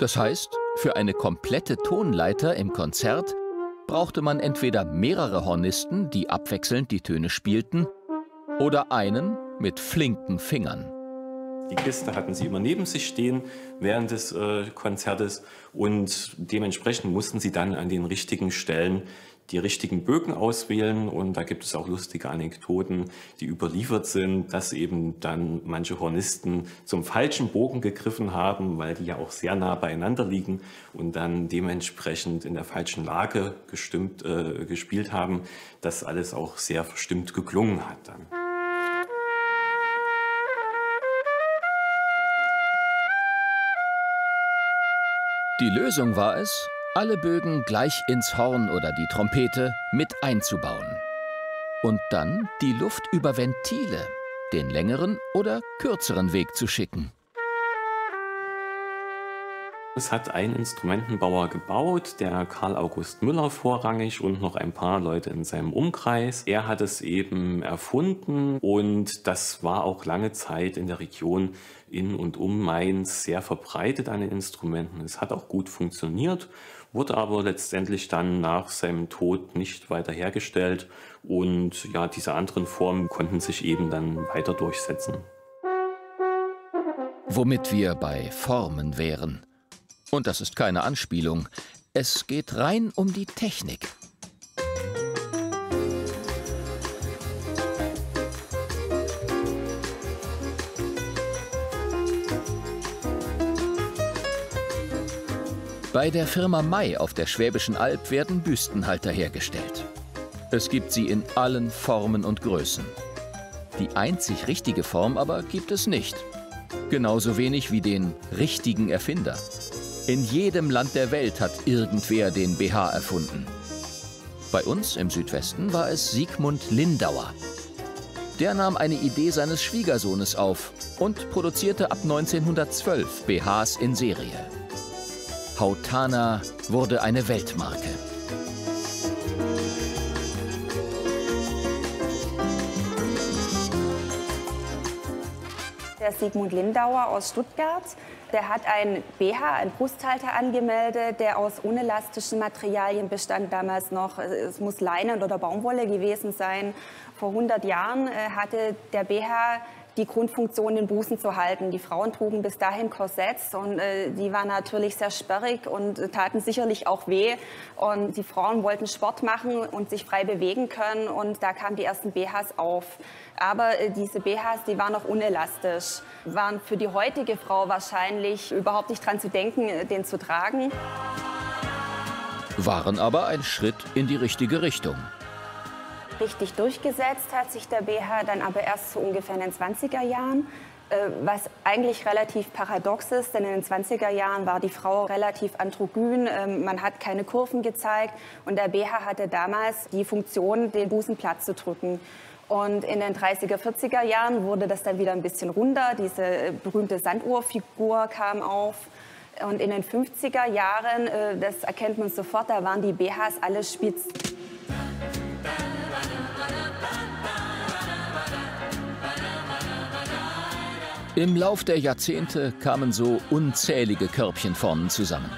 Das heißt, für eine komplette Tonleiter im Konzert brauchte man entweder mehrere Hornisten, die abwechselnd die Töne spielten, oder einen mit flinken Fingern. Die Kiste hatten sie immer neben sich stehen während des äh, Konzertes, und dementsprechend mussten sie dann an den richtigen Stellen die richtigen Bögen auswählen. Und da gibt es auch lustige Anekdoten, die überliefert sind, dass eben dann manche Hornisten zum falschen Bogen gegriffen haben, weil die ja auch sehr nah beieinander liegen und dann dementsprechend in der falschen Lage gestimmt, äh, gespielt haben. Das alles auch sehr verstimmt geklungen hat dann. Die Lösung war es, alle Bögen gleich ins Horn oder die Trompete mit einzubauen. Und dann die Luft über Ventile, den längeren oder kürzeren Weg zu schicken. Es hat ein Instrumentenbauer gebaut, der Karl August Müller vorrangig, und noch ein paar Leute in seinem Umkreis. Er hat es eben erfunden, und das war auch lange Zeit in der Region in und um Mainz sehr verbreitet an den Instrumenten. Es hat auch gut funktioniert, wurde aber letztendlich dann nach seinem Tod nicht weiter hergestellt, und ja, diese anderen Formen konnten sich eben dann weiter durchsetzen. Womit wir bei Formen wären. Und das ist keine Anspielung. Es geht rein um die Technik. Bei der Firma May auf der Schwäbischen Alb werden Büstenhalter hergestellt. Es gibt sie in allen Formen und Größen. Die einzig richtige Form aber gibt es nicht. Genauso wenig wie den richtigen Erfinder. In jedem Land der Welt hat irgendwer den B H erfunden. Bei uns im Südwesten war es Sigmund Lindauer. Der nahm eine Idee seines Schwiegersohnes auf und produzierte ab neunzehnhundertzwölf B Hs in Serie. Hautana wurde eine Weltmarke. Der Sigmund Lindauer aus Stuttgart, der hat einen B H, einen Brusthalter angemeldet, der aus unelastischen Materialien bestand, damals noch, es muss Leinen oder Baumwolle gewesen sein. Vor hundert Jahren hatte der B H die Grundfunktion, den Busen zu halten. Die Frauen trugen bis dahin Korsetts, und äh, die waren natürlich sehr sperrig und äh, taten sicherlich auch weh. Und die Frauen wollten Sport machen und sich frei bewegen können, und da kamen die ersten B Hs auf. Aber äh, diese B Hs, die waren noch unelastisch, waren für die heutige Frau wahrscheinlich überhaupt nicht dran zu denken, äh, den zu tragen. Waren aber ein Schritt in die richtige Richtung. Richtig durchgesetzt hat sich der B H dann aber erst so ungefähr in den zwanziger Jahren, was eigentlich relativ paradox ist, denn in den zwanziger Jahren war die Frau relativ androgyn, man hat keine Kurven gezeigt, und der B H hatte damals die Funktion, den Busen platt zu drücken. Und in den dreißiger, vierziger Jahren wurde das dann wieder ein bisschen runder, diese berühmte Sanduhrfigur kam auf. Und in den fünfziger Jahren, das erkennt man sofort, da waren die B Hs alle spitz. Im Lauf der Jahrzehnte kamen so unzählige Körbchenformen zusammen.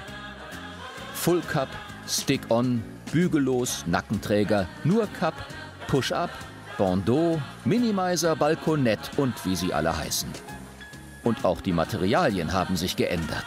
Full Cup, Stick-on, bügellos, Nackenträger, nur Cup, Push-up, Bandeau, Minimizer, Balkonett und wie sie alle heißen. Und auch die Materialien haben sich geändert.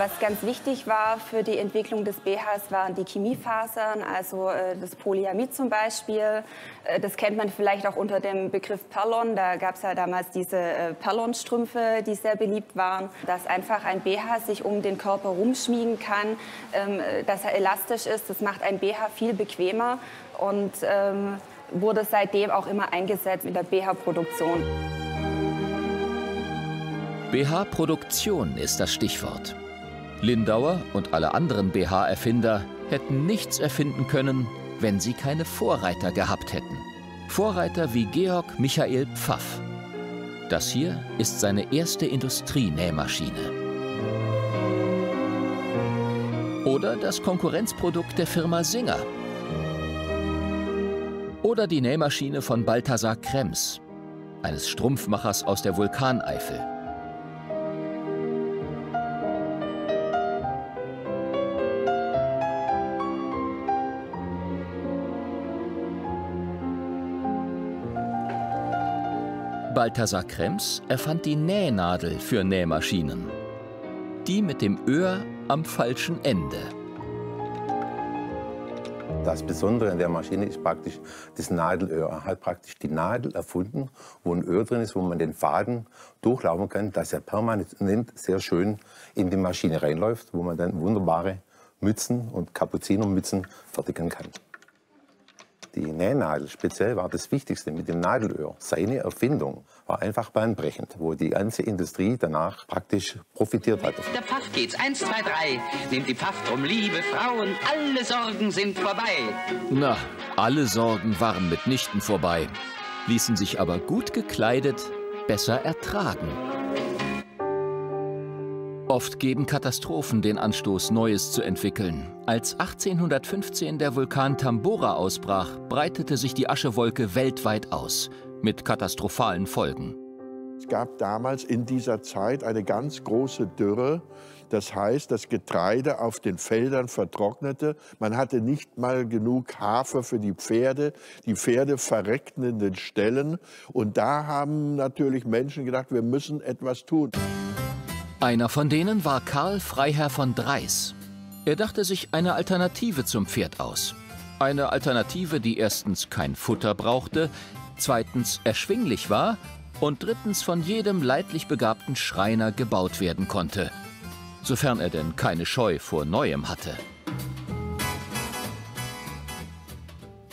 Was ganz wichtig war für die Entwicklung des B Hs, waren die Chemiefasern, also äh, das Polyamid zum Beispiel. Äh, das kennt man vielleicht auch unter dem Begriff Perlon. Da gab es ja damals diese äh, Perlonstrümpfe, die sehr beliebt waren. Dass einfach ein B H sich um den Körper rumschmiegen kann, ähm, dass er elastisch ist, das macht ein B H viel bequemer und ähm, wurde seitdem auch immer eingesetzt in der B H-Produktion. B H-Produktion ist das Stichwort. Lindauer und alle anderen B H-Erfinder hätten nichts erfinden können, wenn sie keine Vorreiter gehabt hätten. Vorreiter wie Georg Michael Pfaff. Das hier ist seine erste Industrienähmaschine. Oder das Konkurrenzprodukt der Firma Singer. Oder die Nähmaschine von Balthasar Krems, eines Strumpfmachers aus der Vulkaneifel. Balthasar Krems erfand die Nähnadel für Nähmaschinen. Die mit dem Öhr am falschen Ende. Das Besondere an der Maschine ist praktisch das Nadelöhr. Er hat praktisch die Nadel erfunden, wo ein Öhr drin ist, wo man den Faden durchlaufen kann, dass er permanent sehr schön in die Maschine reinläuft, wo man dann wunderbare Mützen und Kapuzinermützen fertigen kann. Die Nähnadel speziell war das Wichtigste mit dem Nadelöhr. Seine Erfindung war einfach bahnbrechend, wo die ganze Industrie danach praktisch profitiert hatte. Mit der Pfaff geht's, eins, zwei, drei. Nehmt die Pfaff drum, liebe Frauen, alle Sorgen sind vorbei. Na, alle Sorgen waren mitnichten vorbei, ließen sich aber gut gekleidet besser ertragen. Oft geben Katastrophen den Anstoß, Neues zu entwickeln. Als achtzehnhundertfünfzehn der Vulkan Tambora ausbrach, breitete sich die Aschewolke weltweit aus, mit katastrophalen Folgen. Es gab damals in dieser Zeit eine ganz große Dürre. Das heißt, das Getreide auf den Feldern vertrocknete. Man hatte nicht mal genug Hafer für die Pferde. Die Pferde verreckten in den Ställen. Und da haben natürlich Menschen gedacht, wir müssen etwas tun. Einer von denen war Karl Freiherr von Dreis. Er dachte sich eine Alternative zum Pferd aus. Eine Alternative, die erstens kein Futter brauchte, zweitens erschwinglich war und drittens von jedem leidlich begabten Schreiner gebaut werden konnte. Sofern er denn keine Scheu vor Neuem hatte.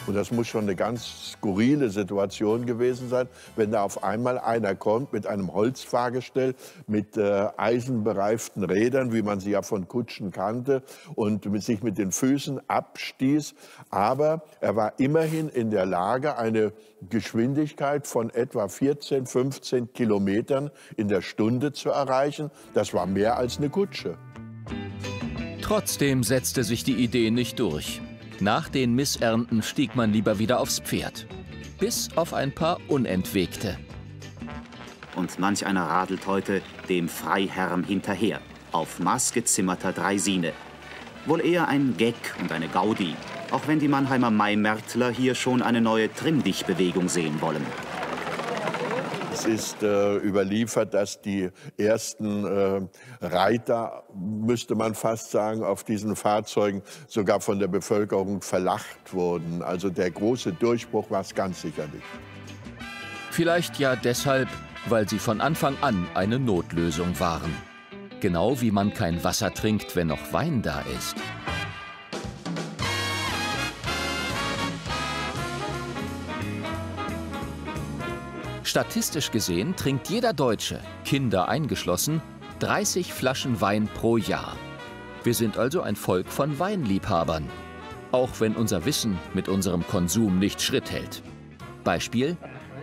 Und das muss schon eine ganz skurrile Situation gewesen sein, wenn da auf einmal einer kommt mit einem Holzfahrgestell, mit äh, eisenbereiften Rädern, wie man sie ja von Kutschen kannte, und mit, sich mit den Füßen abstieß. Aber er war immerhin in der Lage, eine Geschwindigkeit von etwa vierzehn, fünfzehn Kilometern in der Stunde zu erreichen. Das war mehr als eine Kutsche. Trotzdem setzte sich die Idee nicht durch. Nach den Missernten stieg man lieber wieder aufs Pferd. Bis auf ein paar Unentwegte. Und manch einer radelt heute dem Freiherrn hinterher, auf maßgezimmerter Dreisine. Wohl eher ein Gag und eine Gaudi, auch wenn die Mannheimer Maimärtler hier schon eine neue Trimm-Dich-Bewegung sehen wollen. Es ist äh, überliefert, dass die ersten äh, Reiter, müsste man fast sagen, auf diesen Fahrzeugen sogar von der Bevölkerung verlacht wurden. Also der große Durchbruch war es ganz sicherlich. Vielleicht ja deshalb, weil sie von Anfang an eine Notlösung waren. Genau wie man kein Wasser trinkt, wenn noch Wein da ist. Statistisch gesehen trinkt jeder Deutsche, Kinder eingeschlossen, dreißig Flaschen Wein pro Jahr. Wir sind also ein Volk von Weinliebhabern, auch wenn unser Wissen mit unserem Konsum nicht Schritt hält. Beispiel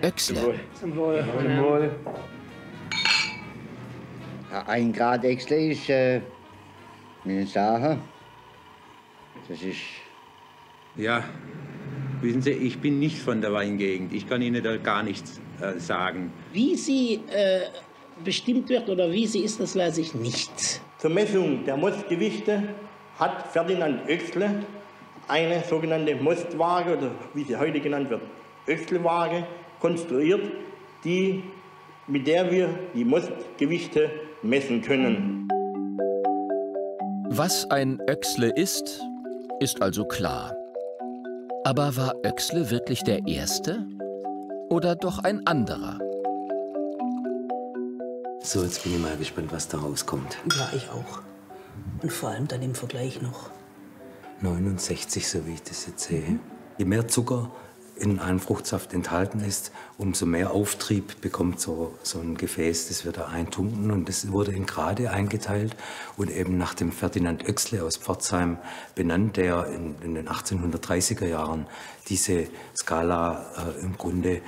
Oechsle. Zum Wohl. Zum Wohl. Ein Grad Oechsle ist äh, meine Sache. Das ist... Ja, wissen Sie, ich bin nicht von der Weingegend. Ich kann Ihnen da gar nichts sagen. Wie sie äh, bestimmt wird oder wie sie ist, das weiß ich nicht. Zur Messung der Mostgewichte hat Ferdinand Oechsle eine sogenannte Mostwaage, oder wie sie heute genannt wird, Oechsle-Waage, konstruiert, die, mit der wir die Mostgewichte messen können. Was ein Oechsle ist, ist also klar. Aber war Oechsle wirklich der Erste oder doch ein anderer? So, jetzt bin ich mal gespannt, was da rauskommt. Ja, ich auch. Und vor allem dann im Vergleich noch. neunundsechzig, so wie ich das jetzt sehe. Mhm. Je mehr Zucker in einem Fruchtsaft enthalten ist, umso mehr Auftrieb bekommt so, so ein Gefäß, das wir da eintunken. Und das wurde in Grade eingeteilt und eben nach dem Ferdinand Oechsle aus Pforzheim benannt, der in, in den achtzehnhundertdreißiger Jahren diese Skala äh, im Grunde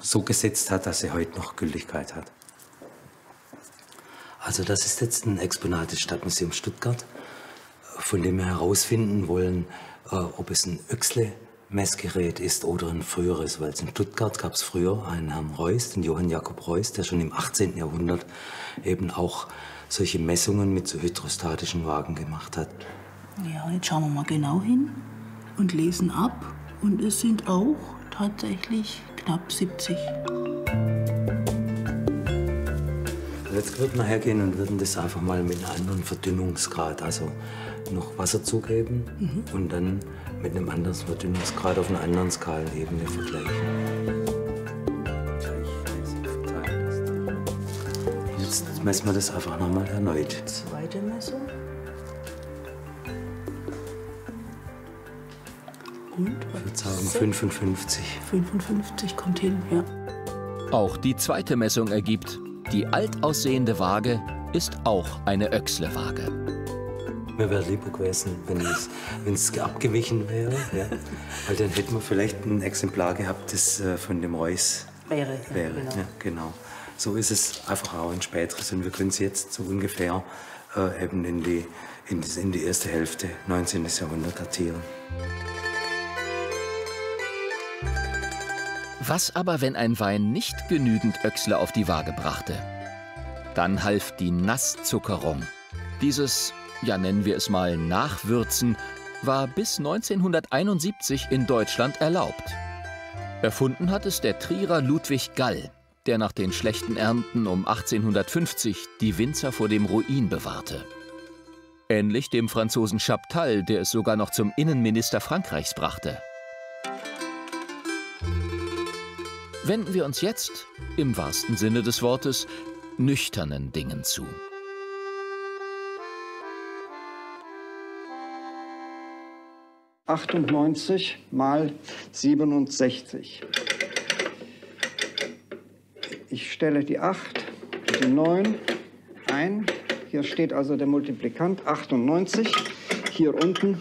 so gesetzt hat, dass sie heute noch Gültigkeit hat. Also das ist jetzt ein Exponat des Stadtmuseums Stuttgart, von dem wir herausfinden wollen, äh, ob es ein Oechsle-Messgerät ist oder ein früheres. Weil in Stuttgart gab es früher einen Herrn Reuß, den Johann Jakob Reuß, der schon im achtzehnten Jahrhundert eben auch solche Messungen mit so hydrostatischen Waagen gemacht hat. Ja, jetzt schauen wir mal genau hin und lesen ab. Und es sind auch tatsächlich knapp siebzig. Jetzt würden wir hergehen und würden das einfach mal mit einem anderen Verdünnungsgrad, also noch Wasser zugeben, mhm, und dann mit einem anderen Verdünnungsgrad auf einer anderen Skalenebene vergleichen. Jetzt messen wir das einfach nochmal erneut. Zweite Messung. Und? Ich würde sagen fünfundfünfzig. fünfundfünfzig kommt hin, ja. Auch die zweite Messung ergibt. Die altaussehende Waage ist auch eine Oechsle-Waage. Mir wäre lieber gewesen, wenn es abgewichen wäre. Ja. Weil dann hätten wir vielleicht ein Exemplar gehabt, das äh, von dem Reuß wäre. wäre. Ja, genau. Ja, genau. So ist es einfach auch ein späteres. Und wir können es jetzt so ungefähr äh, eben in die, in, die, in die erste Hälfte neunzehnten Jahrhundert datieren. Was aber, wenn ein Wein nicht genügend Oechsle auf die Waage brachte? Dann half die Nasszuckerung. Dieses, ja nennen wir es mal Nachwürzen, war bis neunzehnhunderteinundsiebzig in Deutschland erlaubt. Erfunden hat es der Trierer Ludwig Gall, der nach den schlechten Ernten um achtzehnhundertfünfzig die Winzer vor dem Ruin bewahrte. Ähnlich dem Franzosen Chaptal, der es sogar noch zum Innenminister Frankreichs brachte. Wenden wir uns jetzt, im wahrsten Sinne des Wortes, nüchternen Dingen zu. achtundneunzig mal siebenundsechzig. Ich stelle die acht, die neun ein. Hier steht also der Multiplikant achtundneunzig. Hier unten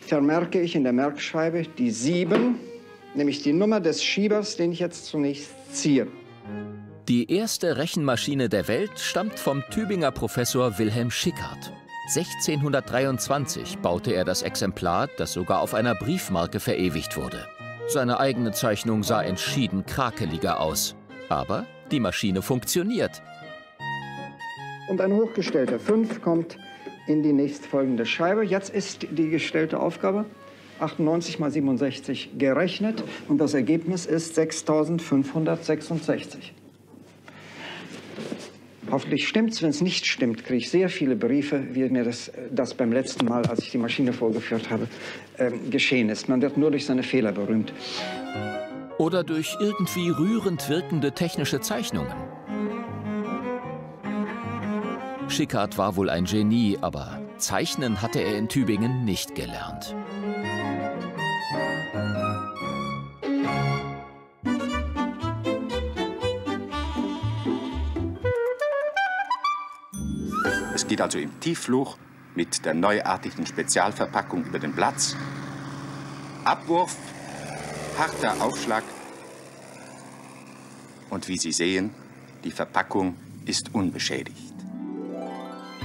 vermerke ich in der Merkscheibe die sieben. Nämlich die Nummer des Schiebers, den ich jetzt zunächst ziehe. Die erste Rechenmaschine der Welt stammt vom Tübinger Professor Wilhelm Schickhardt. sechzehnhundertdreiundzwanzig baute er das Exemplar, das sogar auf einer Briefmarke verewigt wurde. Seine eigene Zeichnung sah entschieden krakeliger aus. Aber die Maschine funktioniert. Und ein hochgestellter fünf kommt in die nächstfolgende Scheibe. Jetzt ist die gestellte Aufgabe achtundneunzig mal siebenundsechzig gerechnet und das Ergebnis ist sechstausendfünfhundertsechsundsechzig. Hoffentlich stimmt's. Wenn es nicht stimmt, kriege ich sehr viele Briefe, wie mir das, das beim letzten Mal, als ich die Maschine vorgeführt habe, äh, geschehen ist. Man wird nur durch seine Fehler berühmt. Oder durch irgendwie rührend wirkende technische Zeichnungen. Schickhardt war wohl ein Genie, aber Zeichnen hatte er in Tübingen nicht gelernt. Es geht also im Tiefflug mit der neuartigen Spezialverpackung über den Platz. Abwurf, harter Aufschlag. Und wie Sie sehen, die Verpackung ist unbeschädigt.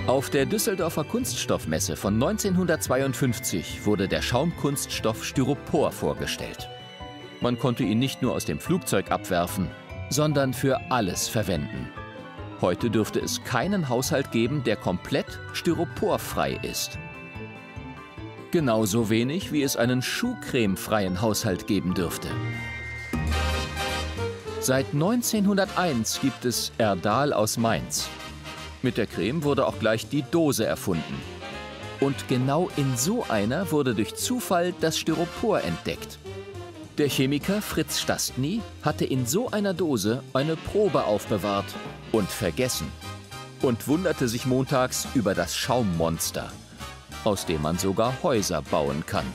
Auf der Düsseldorfer Kunststoffmesse von neunzehnhundertzweiundfünfzig wurde der Schaumkunststoff Styropor vorgestellt. Man konnte ihn nicht nur aus dem Flugzeug abwerfen, sondern für alles verwenden. Heute dürfte es keinen Haushalt geben, der komplett styroporfrei ist. Genauso wenig, wie es einen schuhcremefreien Haushalt geben dürfte. Seit neunzehnhunderteins gibt es Erdal aus Mainz. Mit der Creme wurde auch gleich die Dose erfunden, Und genau in so einer wurde durch Zufall das Styropor entdeckt. Der Chemiker Fritz Stastny hatte in so einer Dose eine Probe aufbewahrt und vergessen und wunderte sich montags über das Schaummonster, aus dem man sogar Häuser bauen kann.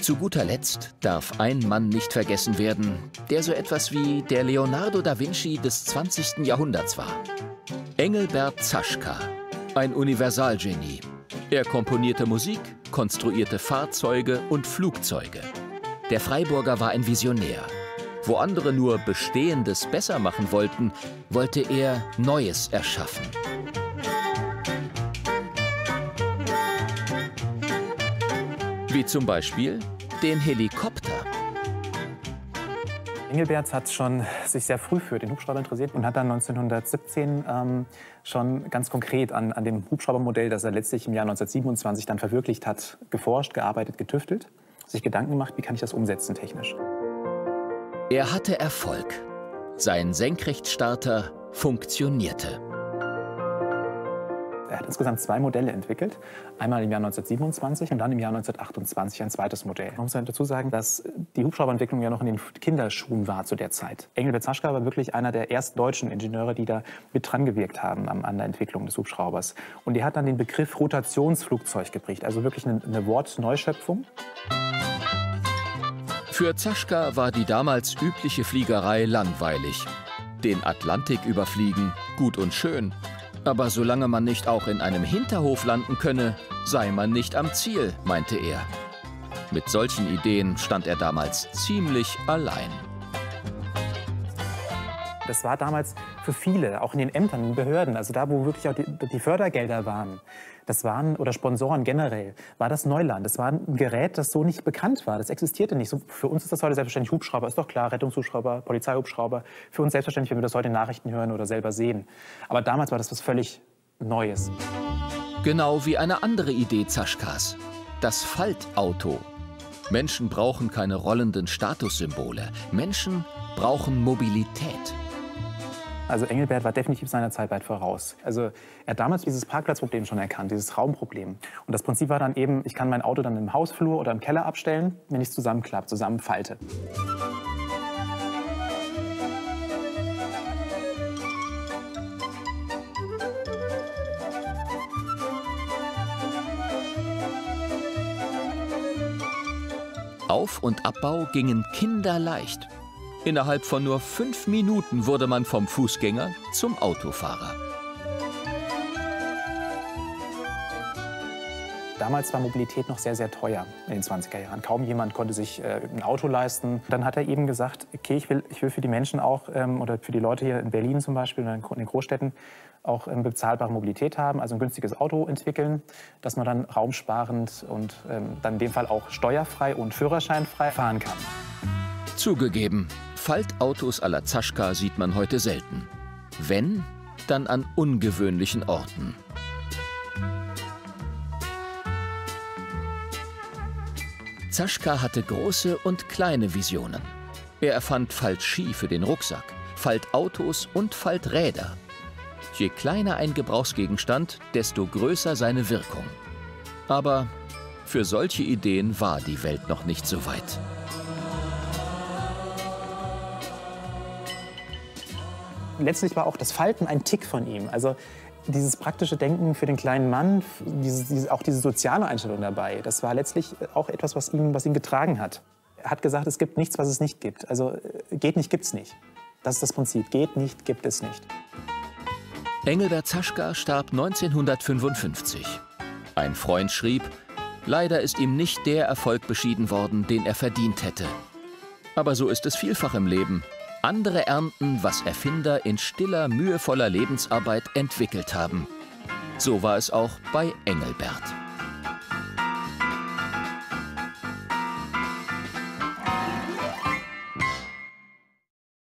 Zu guter Letzt darf ein Mann nicht vergessen werden, der so etwas wie der Leonardo da Vinci des zwanzigsten Jahrhunderts war. Engelbert Zaschka, ein Universalgenie. Er komponierte Musik, konstruierte Fahrzeuge und Flugzeuge. Der Freiburger war ein Visionär. Wo andere nur Bestehendes besser machen wollten, wollte er Neues erschaffen. Wie zum Beispiel den Helikopter. Engelbert hat schon sich sehr früh für den Hubschrauber interessiert und hat dann neunzehnhundertsiebzehn ähm, schon ganz konkret an, an dem Hubschraubermodell, das er letztlich im Jahr neunzehnhundertsiebenundzwanzig dann verwirklicht hat, geforscht, gearbeitet, getüftelt, sich Gedanken gemacht, wie kann ich das umsetzen technisch. Er hatte Erfolg. Sein Senkrechtstarter funktionierte. Er hat insgesamt zwei Modelle entwickelt, einmal im Jahr neunzehnhundertsiebenundzwanzig und dann im Jahr neunzehnhundertachtundzwanzig ein zweites Modell. Man muss dazu sagen, dass die Hubschrauberentwicklung ja noch in den Kinderschuhen war zu der Zeit. Engelbert Zaschka war wirklich einer der ersten deutschen Ingenieure, die da mit dran gewirkt haben an der Entwicklung des Hubschraubers. Und er hat dann den Begriff Rotationsflugzeug geprägt, also wirklich eine, eine Wortneuschöpfung. Für Zaschka war die damals übliche Fliegerei langweilig. Den Atlantik überfliegen, gut und schön. Aber solange man nicht auch in einem Hinterhof landen könne, sei man nicht am Ziel, meinte er. Mit solchen Ideen stand er damals ziemlich allein. Das war damals für viele, auch in den Ämtern, in den Behörden, also da, wo wirklich auch die, die Fördergelder waren, das waren, oder Sponsoren generell, war das Neuland. Das war ein Gerät, das so nicht bekannt war, das existierte nicht. So, für uns ist das heute selbstverständlich Hubschrauber, ist doch klar, Rettungshubschrauber, Polizeihubschrauber. Für uns selbstverständlich, wenn wir das heute in Nachrichten hören oder selber sehen. Aber damals war das was völlig Neues. Genau wie eine andere Idee Zaschkas, das Faltauto. Menschen brauchen keine rollenden Statussymbole. Menschen brauchen Mobilität. Also Engelbert war definitiv seiner Zeit weit voraus. Also er hat damals dieses Parkplatzproblem schon erkannt, dieses Raumproblem. Und das Prinzip war dann eben, ich kann mein Auto dann im Hausflur oder im Keller abstellen, wenn ich es zusammenklappe, zusammenfalte. Auf- und Abbau gingen kinderleicht. Innerhalb von nur fünf Minuten wurde man vom Fußgänger zum Autofahrer. Damals war Mobilität noch sehr, sehr teuer in den zwanziger Jahren. Kaum jemand konnte sich äh, ein Auto leisten. Dann hat er eben gesagt, okay, ich will, ich will für die Menschen auch, ähm, oder für die Leute hier in Berlin zum Beispiel oder in den Großstädten, auch ähm, bezahlbare Mobilität haben, also ein günstiges Auto entwickeln, dass man dann raumsparend und ähm, dann in dem Fall auch steuerfrei und führerscheinfrei fahren kann. Zugegeben, Faltautos à la Zaschka sieht man heute selten. Wenn, dann an ungewöhnlichen Orten. Zaschka hatte große und kleine Visionen. Er erfand Faltski für den Rucksack, Faltautos und Falträder. Je kleiner ein Gebrauchsgegenstand, desto größer seine Wirkung. Aber für solche Ideen war die Welt noch nicht so weit. Letztlich war auch das Falten ein Tick von ihm. Also dieses praktische Denken für den kleinen Mann, dieses, dieses, auch diese soziale Einstellung dabei, das war letztlich auch etwas, was ihn, was ihn getragen hat. Er hat gesagt, es gibt nichts, was es nicht gibt. Also geht nicht, gibt's nicht. Das ist das Prinzip. Geht nicht, gibt es nicht. Engelbert Zaschka starb neunzehnhundertfünfundfünfzig. Ein Freund schrieb, leider ist ihm nicht der Erfolg beschieden worden, den er verdient hätte. Aber so ist es vielfach im Leben. Andere ernten, was Erfinder in stiller, mühevoller Lebensarbeit entwickelt haben. So war es auch bei Engelbert.